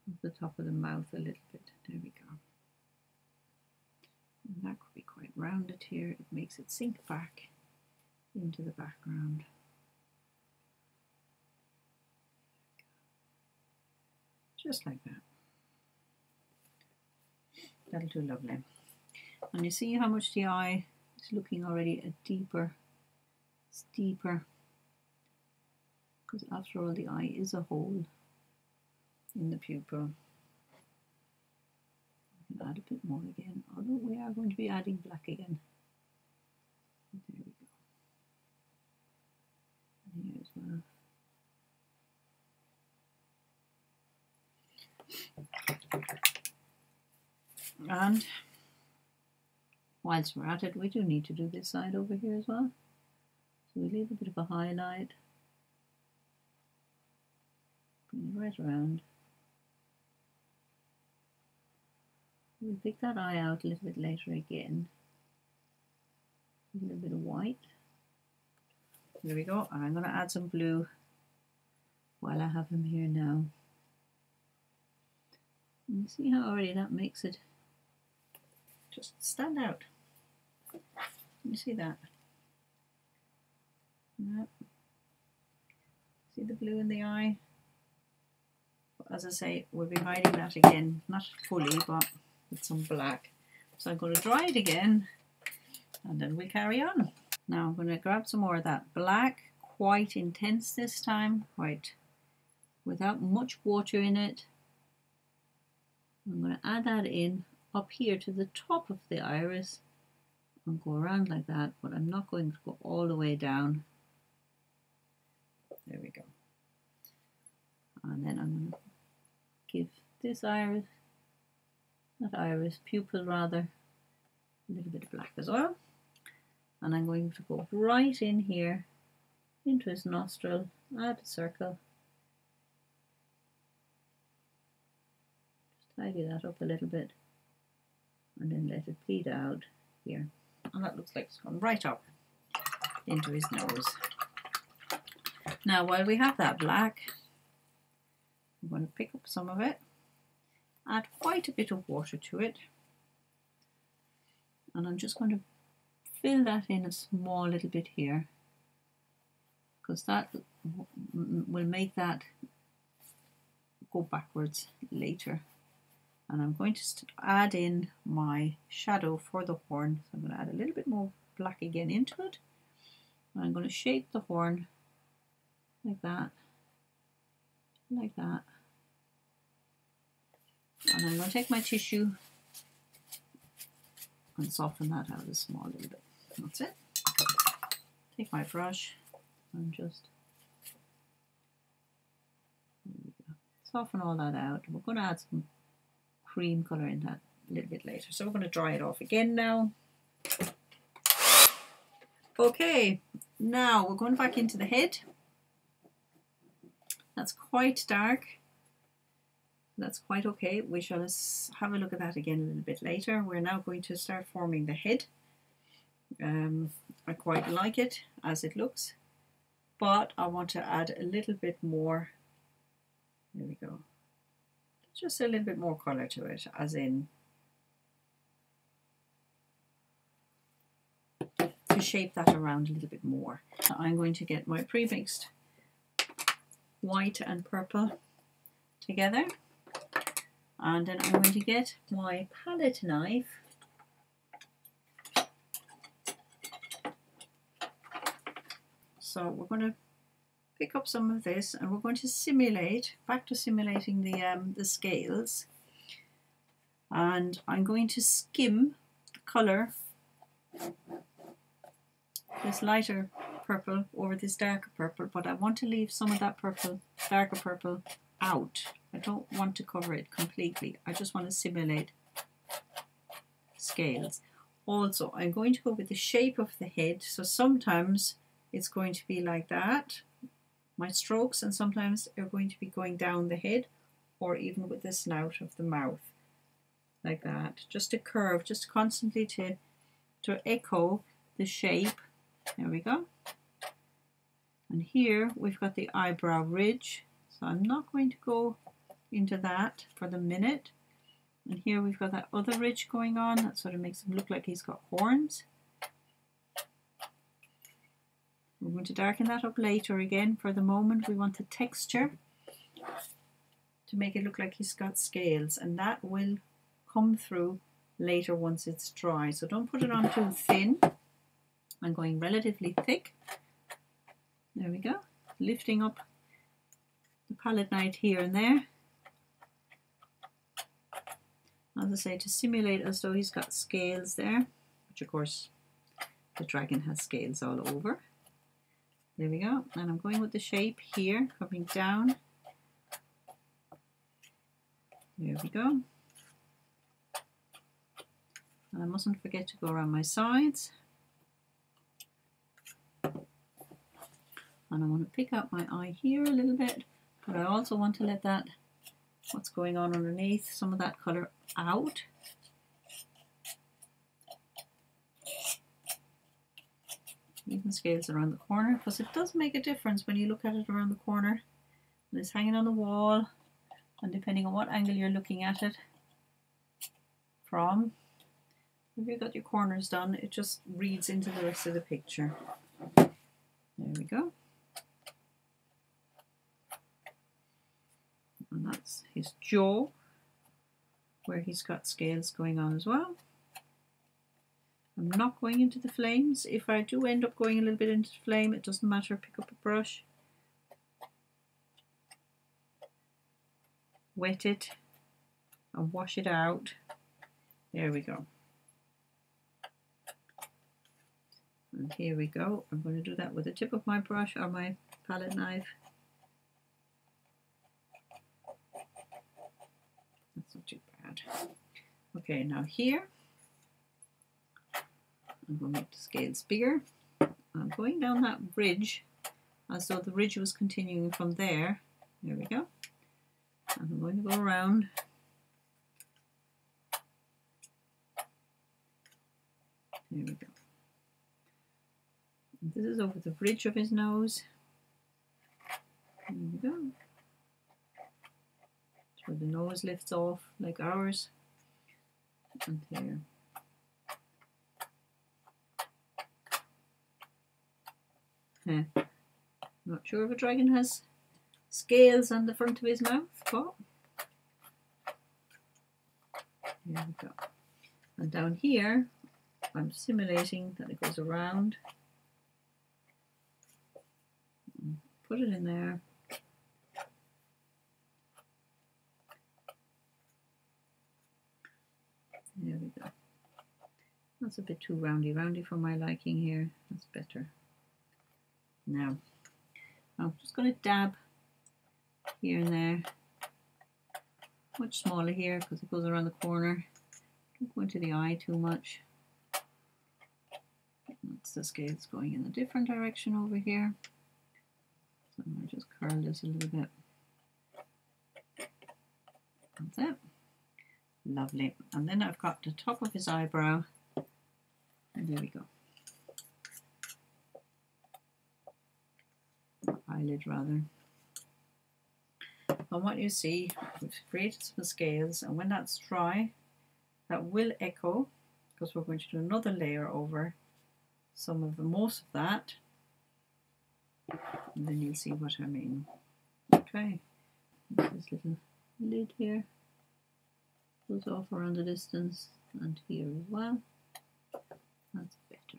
At the top of the mouth a little bit, there we go. And that could be quite rounded here, it makes it sink back into the background. Just like that. That'll do lovely. And you see how much the eye is looking already a deeper, it's deeper. Because after all, the eye is a hole in the pupil. We can add a bit more again, although we are going to be adding black again. There we go. And here as well. And whilst we're at it, we do need to do this side over here as well. So we leave a bit of a highlight. Bring it right around. We'll pick that eye out a little bit later again. A little bit of white. There we go. And I'm going to add some blue while I have him here now. And see how already that makes it just stand out. You see that? Yep. See the blue in the eye? As I say, we'll be hiding that again, not fully, but with some black. So I'm going to dry it again and then we'll carry on. Now I'm going to grab some more of that black, quite intense this time, quite without much water in it. I'm going to add that in up here to the top of the iris and go around like that, but I'm not going to go all the way down. There we go. And then I'm going to give this iris, not iris, pupil rather, a little bit of black as well. And I'm going to go right in here, into his nostril, add a circle. Just tidy that up a little bit and then let it bleed out here. And that looks like it's gone right up into his nose. Now while we have that black, I'm going to pick up some of it, add quite a bit of water to it, and I'm just going to fill that in a small little bit here, because that will make that go backwards later. And I'm going to add in my shadow for the horn, so I'm going to add a little bit more black again into it, and I'm going to shape the horn like that, like that. And I'm going to take my tissue and soften that out a small little bit. That's it. Take my brush and just soften all that out. We're going to add some cream colour in that a little bit later. So we're going to dry it off again now. Okay, now we're going back into the head. That's quite dark. That's quite okay. We shall have a look at that again a little bit later. We're now going to start forming the head. Um, I quite like it as it looks, but I want to add a little bit more. There we go. Just a little bit more colour to it, as in to shape that around a little bit more. So I'm going to get my pre-mixed white and purple together, and then I'm going to get my palette knife . So we're going to pick up some of this and we're going to simulate, back to simulating the, um, the scales, and I'm going to skim the colour, this lighter purple over this darker purple, but I want to leave some of that purple, darker purple out. I don't want to cover it completely. I just want to simulate scales. Also, I'm going to go with the shape of the head. So sometimes it's going to be like that, my strokes, and sometimes they're going to be going down the head or even with the snout of the mouth like that. Just a curve, just constantly to, to echo the shape. There we go. And here we've got the eyebrow ridge, so I'm not going to go into that for the minute. And here we've got that other ridge going on, that sort of makes him look like he's got horns. We're going to darken that up later again. For the moment we want the texture to make it look like he's got scales, and that will come through later once it's dry. So don't put it on too thin. I'm going relatively thick. There we go, lifting up the palette knife here and there. As I say, to simulate as though he's got scales there, which of course the dragon has scales all over. There we go, and I'm going with the shape here, coming down. There we go. And I mustn't forget to go around my sides. And I want to pick up my eye here a little bit, but I also want to let that, what's going on underneath, some of that colour out. even scales around the corner, because it does make a difference when you look at it around the corner and it's hanging on the wall, and depending on what angle you're looking at it from, if you've got your corners done, it just reads into the rest of the picture. There we go. And that's his jaw, where he's got scales going on as well. I'm not going into the flames. If I do end up going a little bit into the flame, it doesn't matter, pick up a brush, wet it and wash it out. There we go. And here we go. I'm going to do that with the tip of my brush or my palette knife. That's not too bad. Okay, now here, I'm going to make the scales bigger. I'm going down that ridge as though the ridge was continuing from there. There we go. I'm going to go around. There we go. This is over the ridge of his nose. There we go. That's where the nose lifts off, like ours. And here. Yeah. Not sure if a dragon has scales on the front of his mouth, but there we go. And down here, I'm simulating that it goes around. Put it in there. There we go. That's a bit too roundy, roundy for my liking here. That's better. Now, I'm just going to dab here and there. Much smaller here because it goes around the corner. Don't go into the eye too much. That's the scales going in a different direction over here. So I'm going to just curl this a little bit. That's it. Lovely. And then I've got the top of his eyebrow. And there we go. Eyelid rather. And what you see, we've created some scales, and when that's dry, that will echo, because we're going to do another layer over some of the most of that, and then you'll see what I mean. Okay, this little lid here goes off around the distance, and here as well. That's better.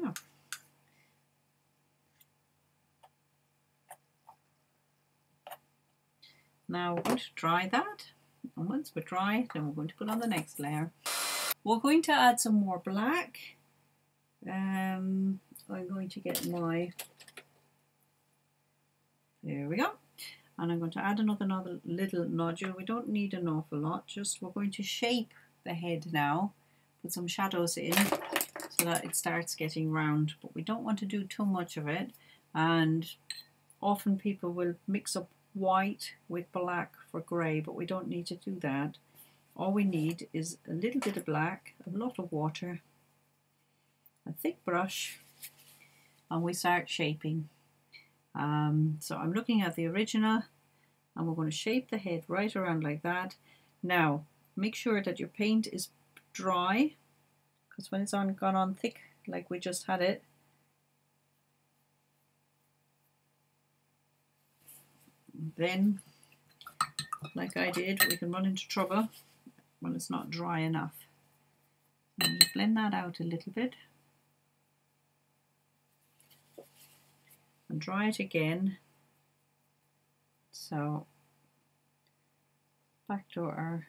Yeah. Now we're going to dry that, and once we're dry, then we're going to put on the next layer. We're going to add some more black. Um, I'm going to get my, there we go, and I'm going to add another, another little nodule. We don't need an awful lot, just we're going to shape the head now, put some shadows in, so that it starts getting round, but we don't want to do too much of it. And often people will mix up white with black for grey, but we don't need to do that. All we need is a little bit of black, a lot of water, a thick brush, and we start shaping. Um, so I'm looking at the original, and we're going to shape the head right around like that. Now make sure that your paint is dry, because when it's on gone on thick like we just had it, then like I did, we can run into trouble when it's not dry enough. And just blend that out a little bit and dry it again. So back to our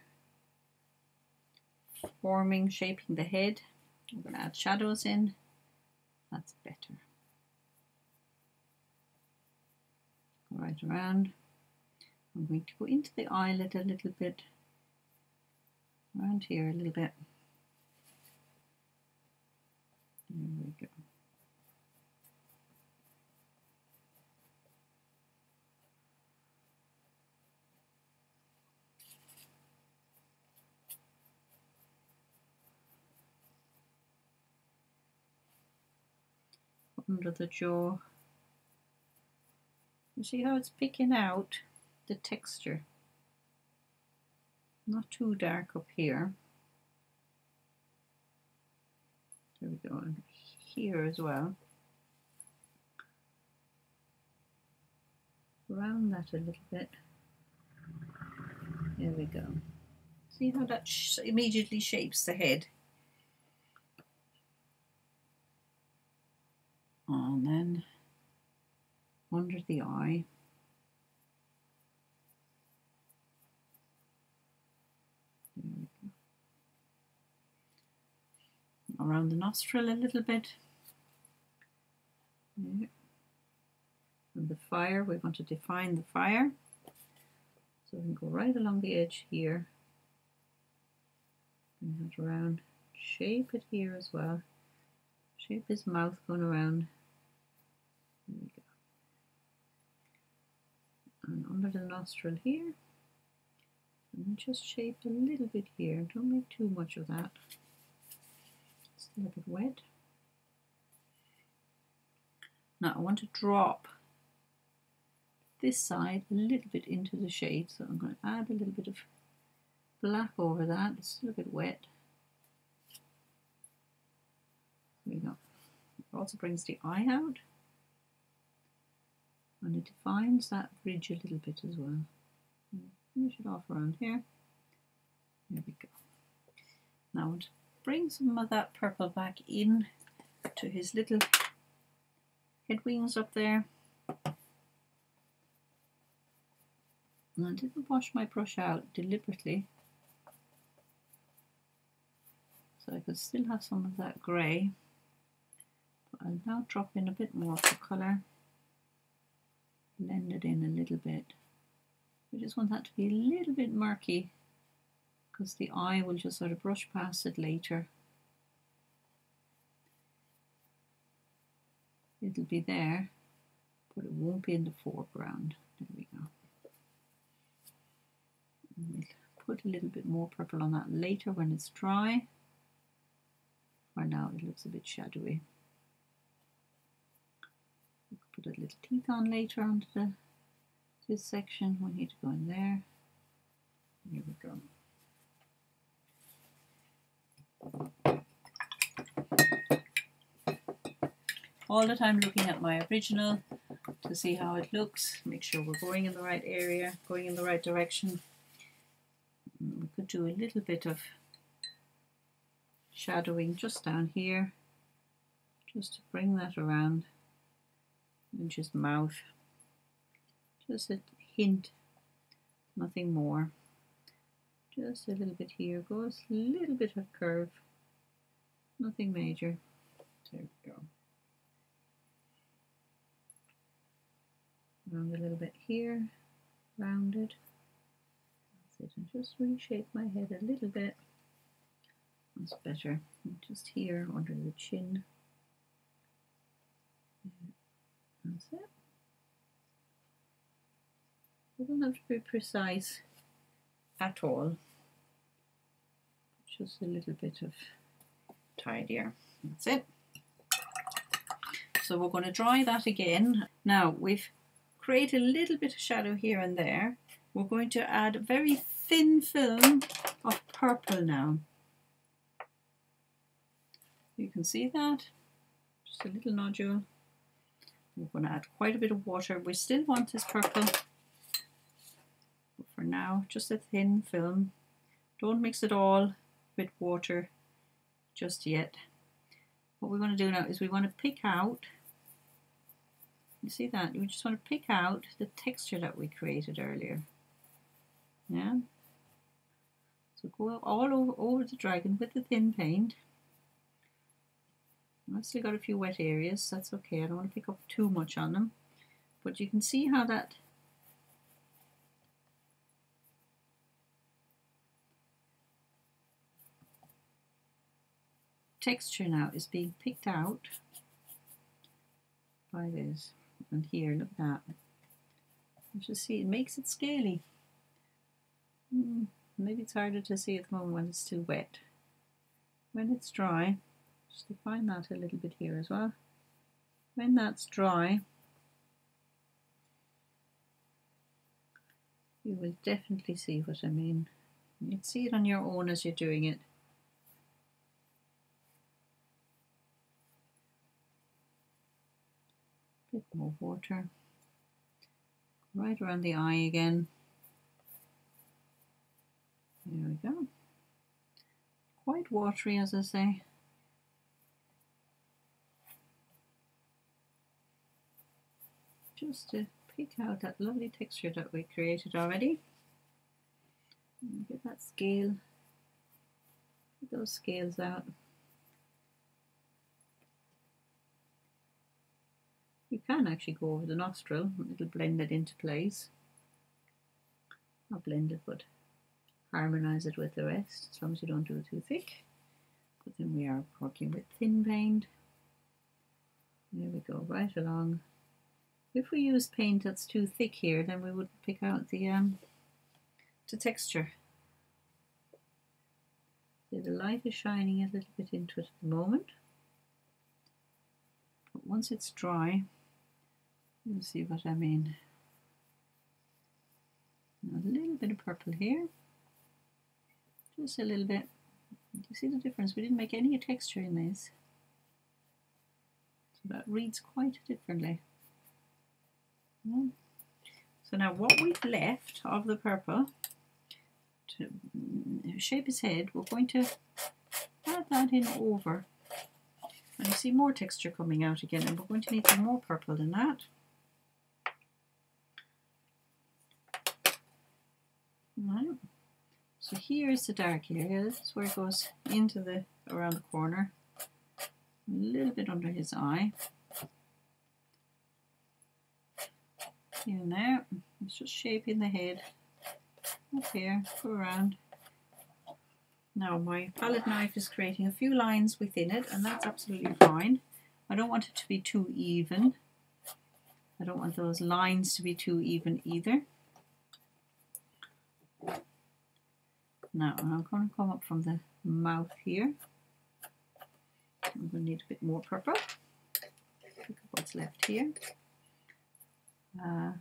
forming, shaping the head. I'm going to add shadows in. That's better. Go right around. I'm going to go into the eyelid a little bit, around here a little bit. There we go. under the jaw. You see how it's picking out the texture. Not too dark up here. There we go, and here as well. Round that a little bit. There we go. See how that sh- immediately shapes the head. And then under the eye. There we go. Around the nostril a little bit. There. And the fire, we want to define the fire. So we can go right along the edge here. Bring that around. Shape it here as well. Shape his mouth going around. There we go. And under the nostril here. And just shape a little bit here. Don't make too much of that. It's a little bit wet. Now I want to drop this side a little bit into the shade, so I'm going to add a little bit of black over that. It's still a bit wet. There we go. It also brings the eye out, and it defines that ridge a little bit as well. Finish it off around here. There we go. Now I want to bring some of that purple back in to his little head wings up there. And I didn't wash my brush out deliberately, so I could still have some of that grey. But I'll now drop in a bit more of the colour, blend it in a little bit. We just want that to be a little bit murky, because the eye will just sort of brush past it later. It'll be there, but it won't be in the foreground. There we go. We'll put a little bit more purple on that later when it's dry. For now it looks a bit shadowy. We'll put a little teeth on later onto the, this section. We need to go in there. Here we go. All the time looking at my original to see how it looks. Make sure we're going in the right area, going in the right direction. We could do a little bit of shadowing just down here, just to bring that around, and just mouth, just a hint, nothing more, just a little bit here, goes a little bit of curve, nothing major. There we go. Round a little bit here, rounded. And just reshape my head a little bit. That's better. Just here under the chin. That's it. You don't have to be precise at all. Just a little bit of tidier. That's it. So we're going to dry that again. Now we've created a little bit of shadow here and there. We're going to add a very thin film of purple now. You can see that, just a little nodule. We're going to add quite a bit of water. We still want this purple, but for now, just a thin film. Don't mix it all with water just yet. What we want to do now is we want to pick out, you see that, we just want to pick out the texture that we created earlier. Yeah. So go all over, over the dragon with the thin paint. I've still got a few wet areas, that's okay. I don't want to pick up too much on them. But you can see how that texture now is being picked out by this. And here, look at that. You just see it makes it scaly. Maybe it's harder to see at the moment when it's still wet. When it's dry, just define that a little bit here as well. When that's dry, you will definitely see what I mean. You can see it on your own as you're doing it. A bit more water. Right around the eye again. There we go. Quite watery, as I say. Just to pick out that lovely texture that we created already. And get that scale, get those scales out. You can actually go over the nostril, it'll blend it into place. Not blend it, but harmonise it with the rest, as long as you don't do it too thick. But then we are working with thin paint. There we go, right along. If we use paint that's too thick here, then we wouldn't pick out the, um, the texture. So the light is shining a little bit into it at the moment. But once it's dry, you'll see what I mean. Now a little bit of purple here. Just a little bit. Do you see the difference? We didn't make any texture in this. So that reads quite differently. So now what we've left of the purple to shape his head, we're going to add that in over, and you see more texture coming out again, and we're going to need some more purple than that. Right. So here is the dark area, this is where it goes into the around the corner, a little bit under his eye. In there, it's just shaping the head up here, go around. Now my palette knife is creating a few lines within it, and that's absolutely fine. I don't want it to be too even. I don't want those lines to be too even either. Now I'm going to come up from the mouth here. I'm going to need a bit more purple. Look at what's left here. Uh,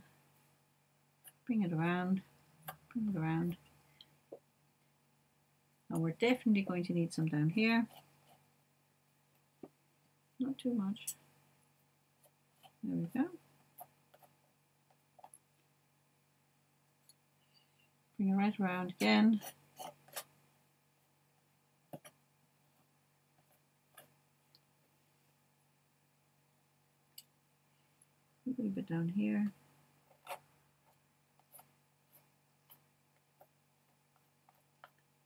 bring it around, bring it around. Now we're definitely going to need some down here. Not too much. There we go. Bring it right around again. A little bit down here.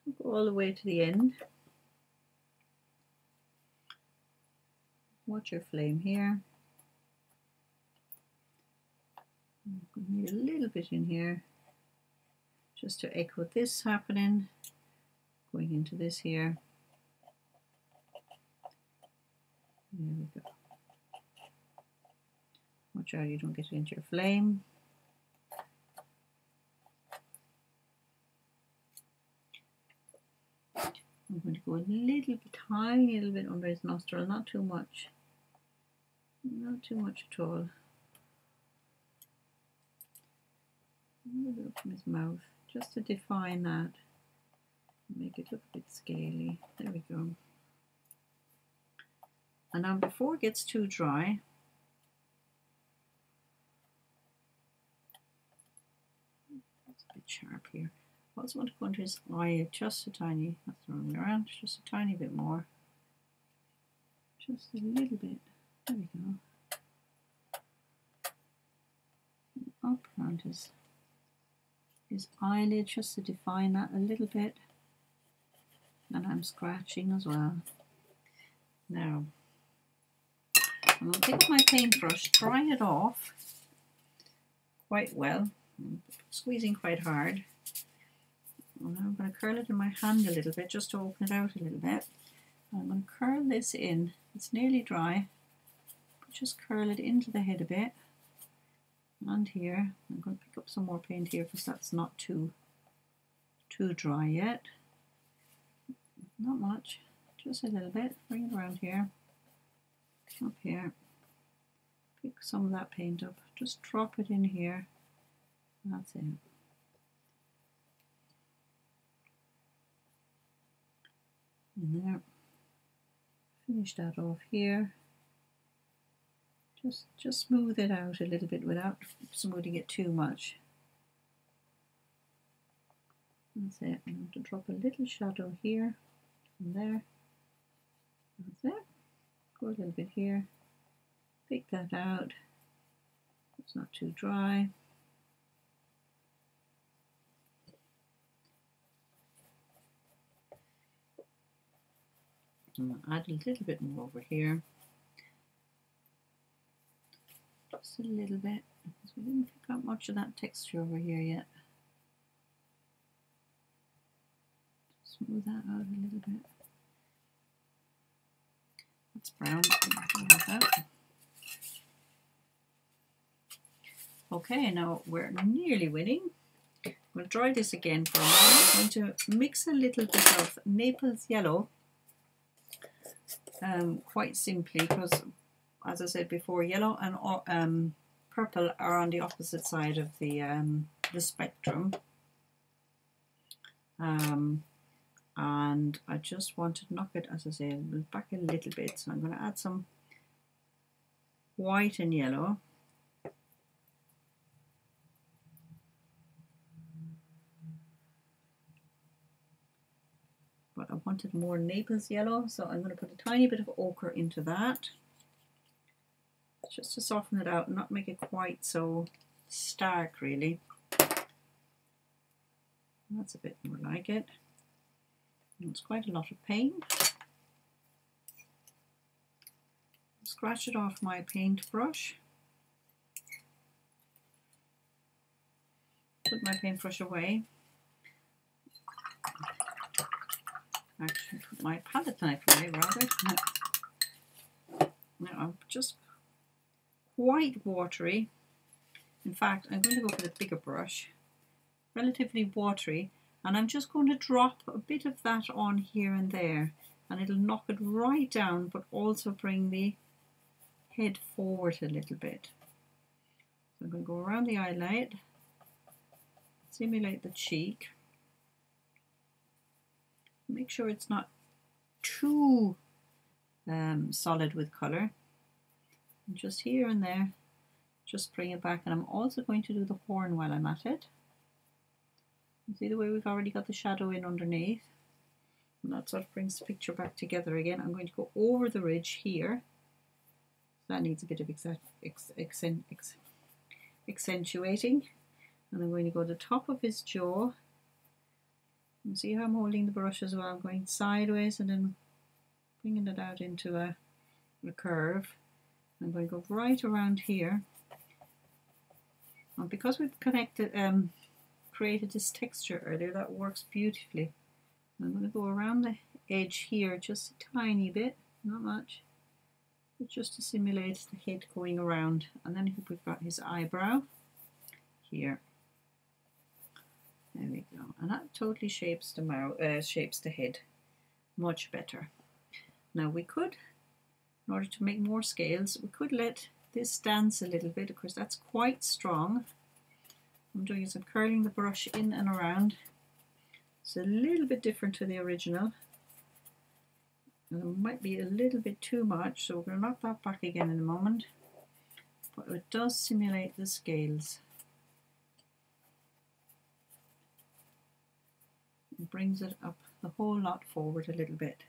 Don't go all the way to the end. Watch your flame here. I'm going to need a little bit in here just to echo this happening. Going into this here. There we go. Watch out you don't get it into your flame. I'm going to go a little bit, tiny little bit under his nostril, not too much. Not too much at all. A little bit from his mouth, just to define that. Make it look a bit scaly. There we go. And now before it gets too dry, sharp here. I also want to go under his eye just a tiny, that's the wrong way around, just a tiny bit more. Just a little bit. There we go. And up around his, his eyelid just to define that a little bit. And I'm scratching as well. Now, I'm going to take my paintbrush, dry it off quite well. I'm squeezing quite hard. And I'm going to curl it in my hand a little bit just to open it out a little bit. And I'm going to curl this in. It's nearly dry, but just curl it into the head a bit. And here, I'm going to pick up some more paint here because that's not too too dry yet. Not much, just a little bit. Bring it around here, up here. pick some of that paint up, just drop it in here, and that's it. In there. Finish that off here. Just, just smooth it out a little bit without smoothing it too much. That's it. I'm going to drop a little shadow here and there. That's it. Go a little bit here. Pick that out. It's not too dry. And I'll add a little bit more over here. Just a little bit, because we didn't pick up much of that texture over here yet. Smooth that out a little bit. That's brown. Okay, now we're nearly winning. We'll dry this again for a moment. I'm going to mix a little bit of Naples Yellow, um, quite simply, because as I said before, yellow and um, purple are on the opposite side of the, um, the spectrum. Um, and I just want to knock it, as I say, back a little bit. So I'm going to add some white and yellow. But I wanted more Naples yellow, so I'm going to put a tiny bit of ochre into that, just to soften it out, not make it quite so stark really. That's a bit more like it. It's quite a lot of paint. Scratch it off my paintbrush. Put my paintbrush away. Actually, put my palette knife away rather. Now I'm just quite watery. In fact, I'm going to go with a bigger brush. Relatively watery. And I'm just going to drop a bit of that on here and there, and it'll knock it right down, but also bring the head forward a little bit. So I'm going to go around the eyelid, simulate the cheek. Make sure it's not too um, solid with colour. And just here and there, just bring it back. And I'm also going to do the horn while I'm at it. See the way we've already got the shadow in underneath, and that sort of brings the picture back together again. I'm going to go over the ridge here. That needs a bit of exa ex accent ex accentuating, and I'm going to go to the top of his jaw. And see how I'm holding the brush as well. I'm going sideways and then bringing it out into a, a curve. I'm going to go right around here, and because we've connected. Um, created this texture earlier, that works beautifully. I'm going to go around the edge here just a tiny bit, not much, but just to simulate the head going around. And then we've got his eyebrow here. There we go, and that totally shapes the mouth, uh, shapes the head much better. Now we could, in order to make more scales, we could let this dance a little bit. Of course, that's quite strong. I'm doing is I'm curling the brush in and around. It's a little bit different to the original, and it might be a little bit too much, so we're going to knock that back again in a moment, but it does simulate the scales. It brings it up the whole lot forward a little bit.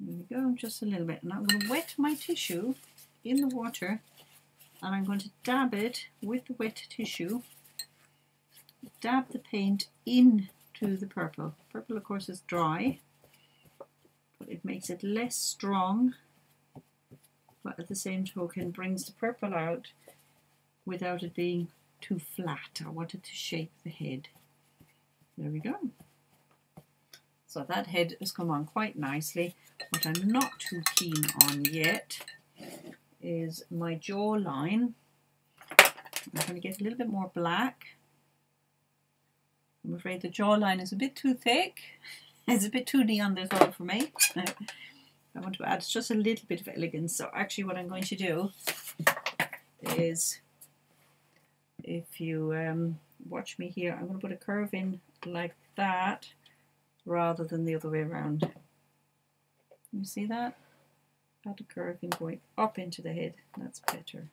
There we go, just a little bit. And I'm going to wet my tissue in the water, and I'm going to dab it with the wet tissue, dab the paint into the purple. Purple, of course, is dry, but it makes it less strong, but at the same token brings the purple out without it being too flat. I want it to shape the head. There we go. So that head has come on quite nicely. What I'm not too keen on yet is my jawline. I'm going to get a little bit more black. I'm afraid the jawline is a bit too thick. It's a bit too neon this all for me. I want to add just a little bit of elegance. So actually what I'm going to do is, if you um, watch me here, I'm going to put a curve in like that rather than the other way around. You see that? Add a curve in going up into the head. That's better.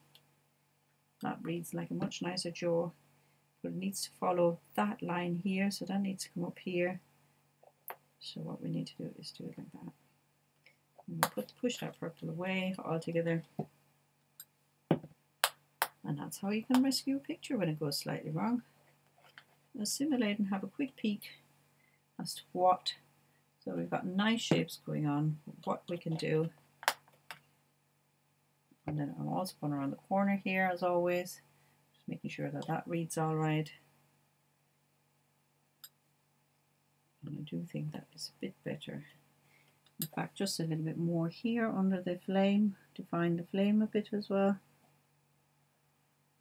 That reads like a much nicer jaw. But it needs to follow that line here, so that needs to come up here. So what we need to do is do it like that. And we'll put, push that purple away altogether. And that's how you can rescue a picture when it goes slightly wrong. Now simulate and have a quick peek as to what. So we've got nice shapes going on, what we can do. And then I'm also going around the corner here as always, just making sure that that reads all right. And I do think that is a bit better. In fact, just a little bit more here under the flame, define the flame a bit as well.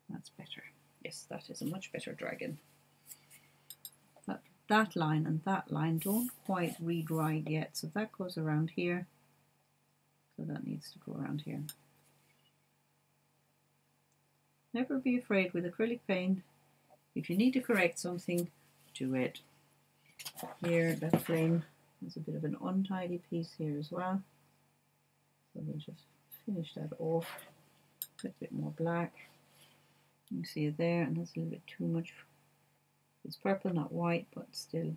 That's better. Yes, that is a much better dragon. But that line and that line don't quite read right yet, so that goes around here. So that needs to go around here. Never be afraid with acrylic paint. If you need to correct something, do it. Here, that flame, there's a bit of an untidy piece here as well. So we'll just finish that off with a bit more black. You see it there, and that's a little bit too much. It's purple, not white, but still.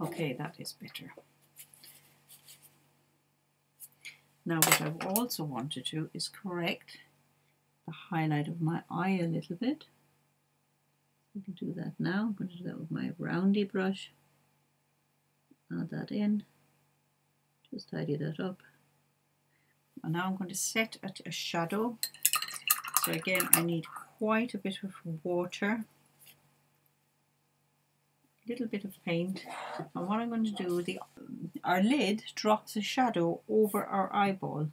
Okay, that is better. Now what I also want to do is correct the highlight of my eye a little bit. We can do that now. I'm going to do that with my roundy brush. Add that in. Just tidy that up. And now I'm going to set at a shadow. So again, I need quite a bit of water, a little bit of paint, and what I'm going to do, the our lid drops a shadow over our eyeball.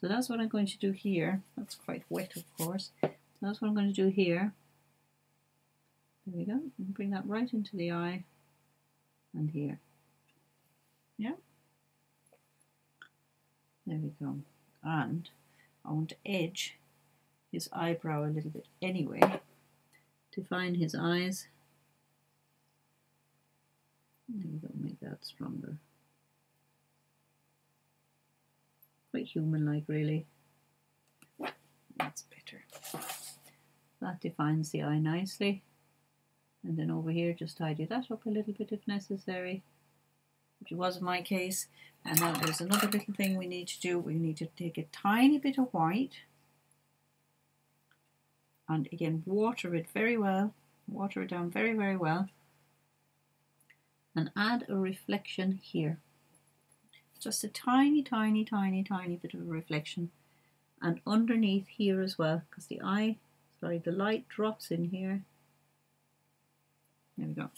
So that's what I'm going to do here. That's quite wet, of course. So that's what I'm going to do here. There we go. And bring that right into the eye and here. Yeah. There we go. And I want to edge his eyebrow a little bit anyway. Define his eyes. There we go, make that stronger. Quite human-like, really. That's better. That defines the eye nicely. And then over here, just tidy that up a little bit if necessary, which was my case. And now there's another little thing we need to do. We need to take a tiny bit of white. And again, water it very well, water it down very, very well, and add a reflection here. Just a tiny, tiny, tiny, tiny bit of a reflection, and underneath here as well, because the eye, sorry, the light drops in here. There we go.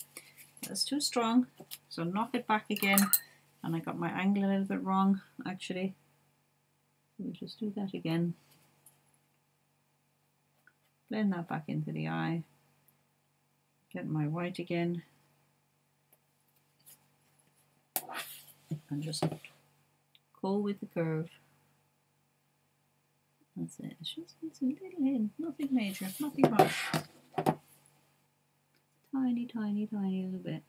That's too strong, so knock it back again. And I got my angle a little bit wrong, actually. We'll just do that again. Blend that back into the eye. Get my white again. And just go with the curve. That's it. It's just it's a little hint, nothing major, nothing much. Tiny, tiny, tiny little bit.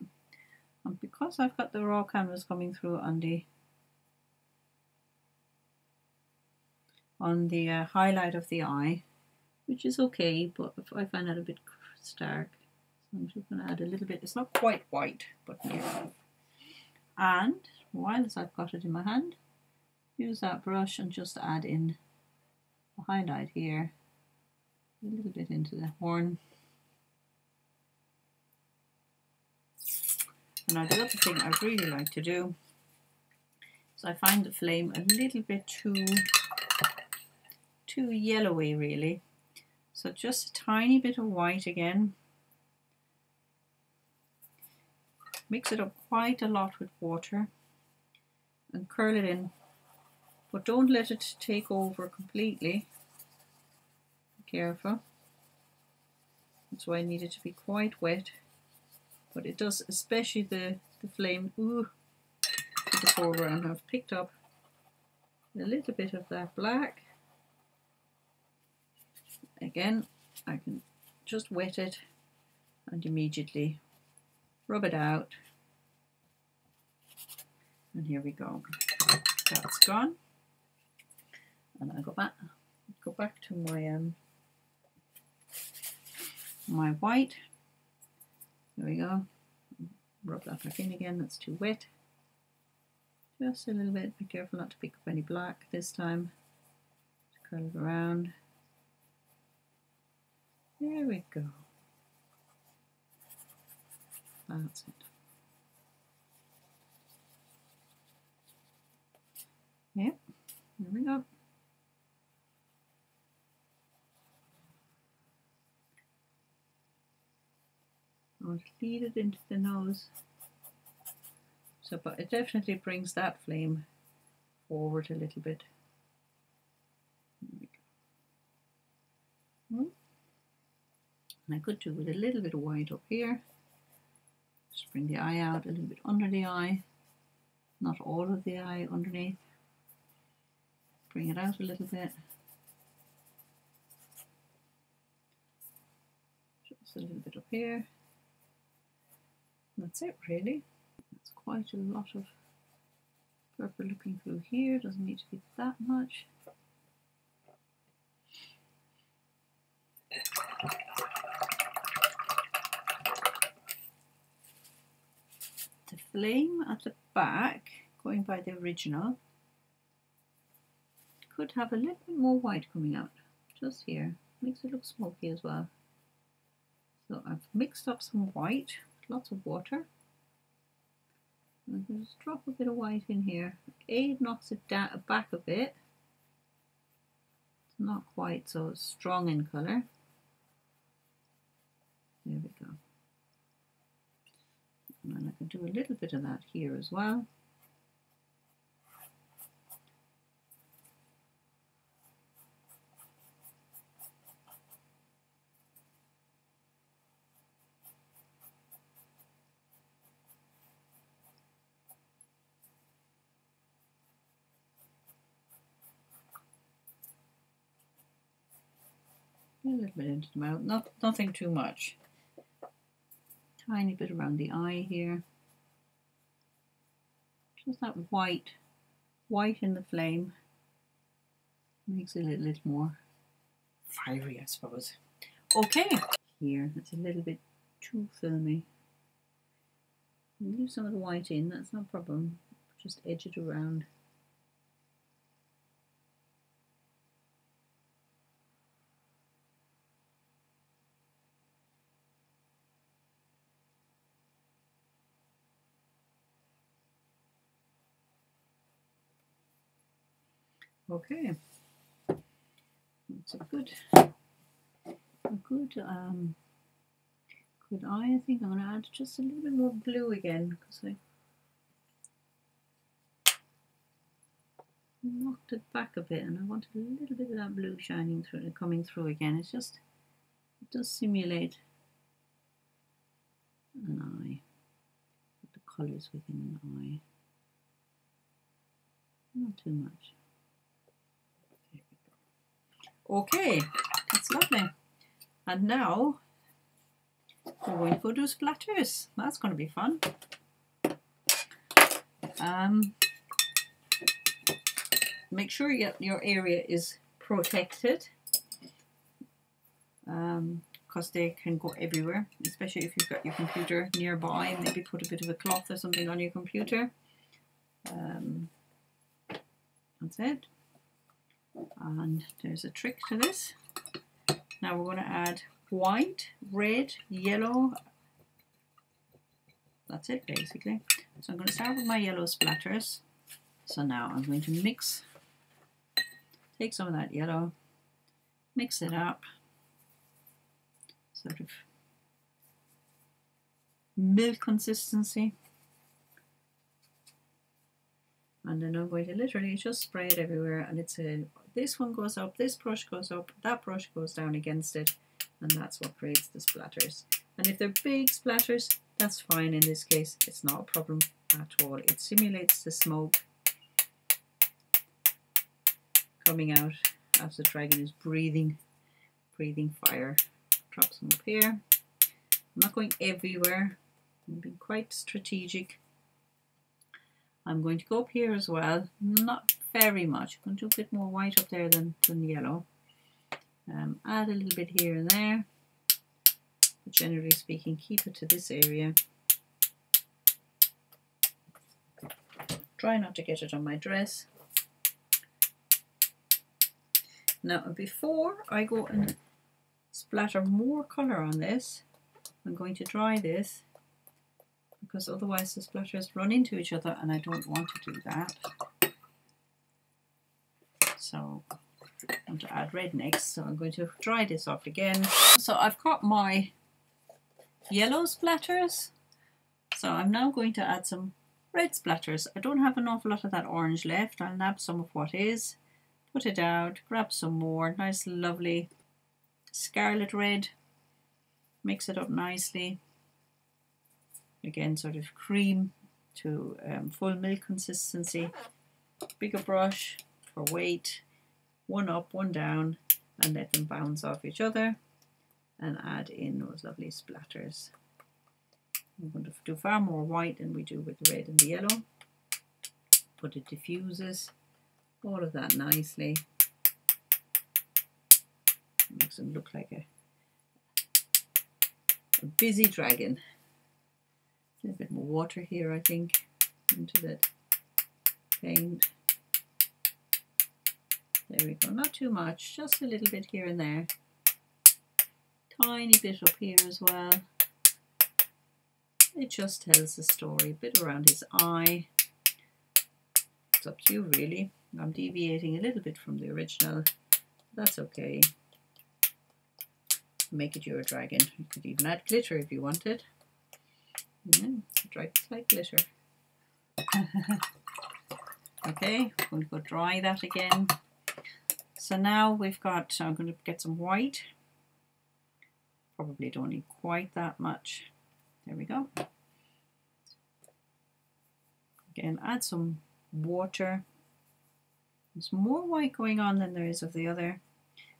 And because I've got the raw canvas coming through on the on the uh, highlight of the eye, which is okay, but I find that a bit stark. So I'm just going to add a little bit. It's not quite white, but yeah. And whilst I've got it in my hand, use that brush and just add in the highlight here, a little bit into the horn. And now the other thing I really like to do is I find the flame a little bit too, too yellowy really. So just a tiny bit of white again. Mix it up quite a lot with water and curl it in, but don't let it take over completely. Be careful. That's why I need it to be quite wet, but it does, especially the, the flame. Ooh, to the foreground. I've picked up a little bit of that black. Again, I can just wet it and immediately rub it out. And here we go. That's gone. And I go back, go back to my um, my white. There we go. Rub that back in again. That's too wet. Just a little bit. Be careful not to pick up any black this time. Just curl it around. There we go. That's it. Yep, there we go. I'll lead it into the nose. So, but it definitely brings that flame forward a little bit. There we go. And I could do with a little bit of white up here. Just bring the eye out a little bit under the eye, not all of the eye underneath. Bring it out a little bit, just a little bit up here. And that's it really. That's quite a lot of purple looking through here, doesn't need to be that much. The flame at the back, going by the original, could have a little bit more white coming out, just here. Makes it look smoky as well. So I've mixed up some white, lots of water. And I'll just drop a bit of white in here. A, knocks it down, back a bit. It's not quite so strong in colour. There we go. And then I can do a little bit of that here as well. A little bit into the mouth, not nothing too much. Tiny bit around the eye here. Just that white, white in the flame makes it a little more fiery, I suppose. Okay, here it's a little bit too filmy. Leave some of the white in, that's no problem. Just edge it around. Okay, that's a good, a good, um, good eye. I think I'm going to add just a little bit more blue again because I knocked it back a bit, and I wanted a little bit of that blue shining through, coming through again. It's just, it does simulate an eye, the colours within an eye. Not too much. Okay, that's lovely. And now we're going to go do splatters. That's going to be fun. Um, make sure your, your area is protected because um, they can go everywhere, especially if you've got your computer nearby. Maybe put a bit of a cloth or something on your computer. Um, that's it. And there's a trick to this. Now we're going to add white, red, yellow. That's it basically. So I'm going to start with my yellow splatters. So now I'm going to mix, take some of that yellow, mix it up, sort of milk consistency. And then I'm going to literally just spray it everywhere, and it's a, this one goes up, this brush goes up, that brush goes down against it, and that's what creates the splatters. And if they're big splatters, That's fine in this case, it's not a problem at all. It simulates the smoke coming out as the dragon is breathing, breathing fire. Drop some up here. I'm not going everywhere, I'm being quite strategic. I'm going to go up here as well, not very much. I'm going to do a bit more white up there than, than yellow. Um, add a little bit here and there, but generally speaking keep it to this area. Try not to get it on my dress. Now before I go and splatter more colour on this, I'm going to dry this, because otherwise the splatters run into each other and I don't want to do that. So I want to add red next, so I'm going to dry this off again. So I've got my yellow splatters, so I'm now going to add some red splatters. I don't have an awful lot of that orange left. I'll nab some of what is, put it out, grab some more, nice lovely scarlet red, mix it up nicely. Again, sort of cream to um, full milk consistency. Bigger brush for weight, one up, one down, and let them bounce off each other and add in those lovely splatters. I'm going to do far more white than we do with the red and the yellow, but it diffuses all of that nicely. It makes them look like a, a busy dragon. A little bit more water here, I think, into the paint. There we go, not too much, just a little bit here and there. Tiny bit up here as well. It just tells the story, a bit around his eye. It's up to you really. I'm deviating a little bit from the original. That's okay. Make it your dragon. You could even add glitter if you wanted. Mm, it's like glitter. Okay, I'm going to go dry that again. So now we've got, I'm going to get some white. Probably don't need quite that much. There we go. Again, add some water. There's more white going on than there is of the other.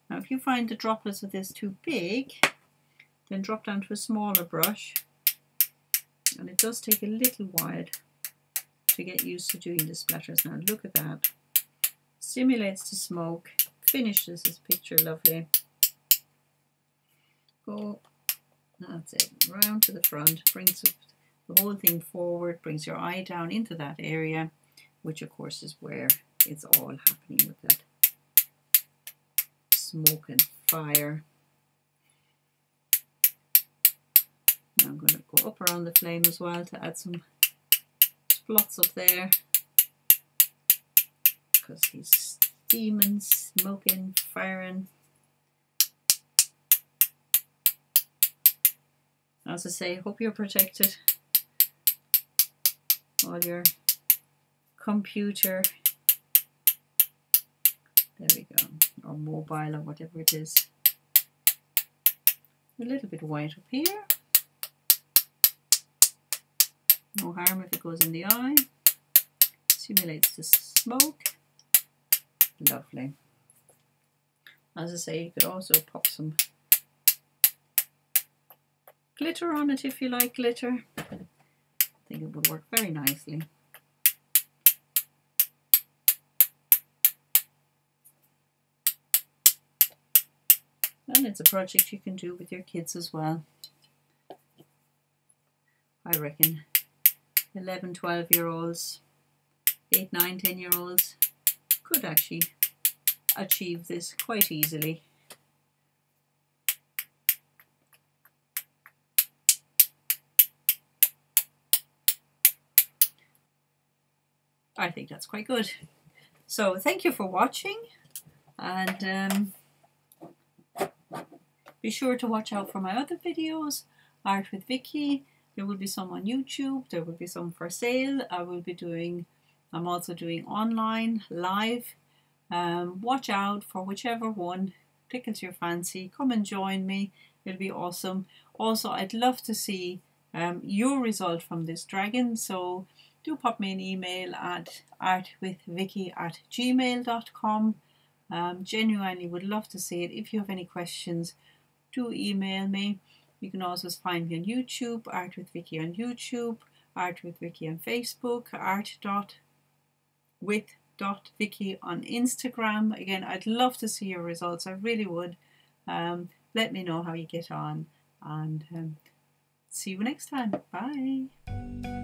Now if you find the droplets of this too big, then drop down to a smaller brush. And it does take a little while to get used to doing the splatters. Now look at that. Simulates the smoke. Finishes this picture lovely. Go, that's it, round to the front. Brings the whole thing forward. Brings your eye down into that area, which of course is where it's all happening with that smoke and fire. Now I'm going to go up around the flame as well to add some spots up there, because he's steaming, smoking, firing. As I say, hope you're protected. All your computer, there we go, or mobile or whatever it is. A little bit white up here. No harm if it goes in the eye. Simulates the smoke. Lovely. As I say, you could also pop some glitter on it if you like glitter. I think it would work very nicely. And it's a project you can do with your kids as well. I reckon eleven, twelve year olds, eight, nine, ten year olds could actually achieve this quite easily. I think that's quite good. So thank you for watching, and um, be sure to watch out for my other videos, Art with Vicky. There will be some on YouTube, there will be some for sale. I will be doing, I'm also doing online, live. Um, watch out for whichever one tickles your fancy. Come and join me, it'll be awesome. Also, I'd love to see um, your result from this dragon. So do pop me an email at artwithvicky at gmail dot com. Um, genuinely would love to see it. If you have any questions, do email me. You can also find me on YouTube, Art with Vicky on YouTube, Art with Vicky on Facebook, art dot with dot vicky on Instagram. Again, I'd love to see your results. I really would. Um, let me know how you get on, and um, see you next time. Bye.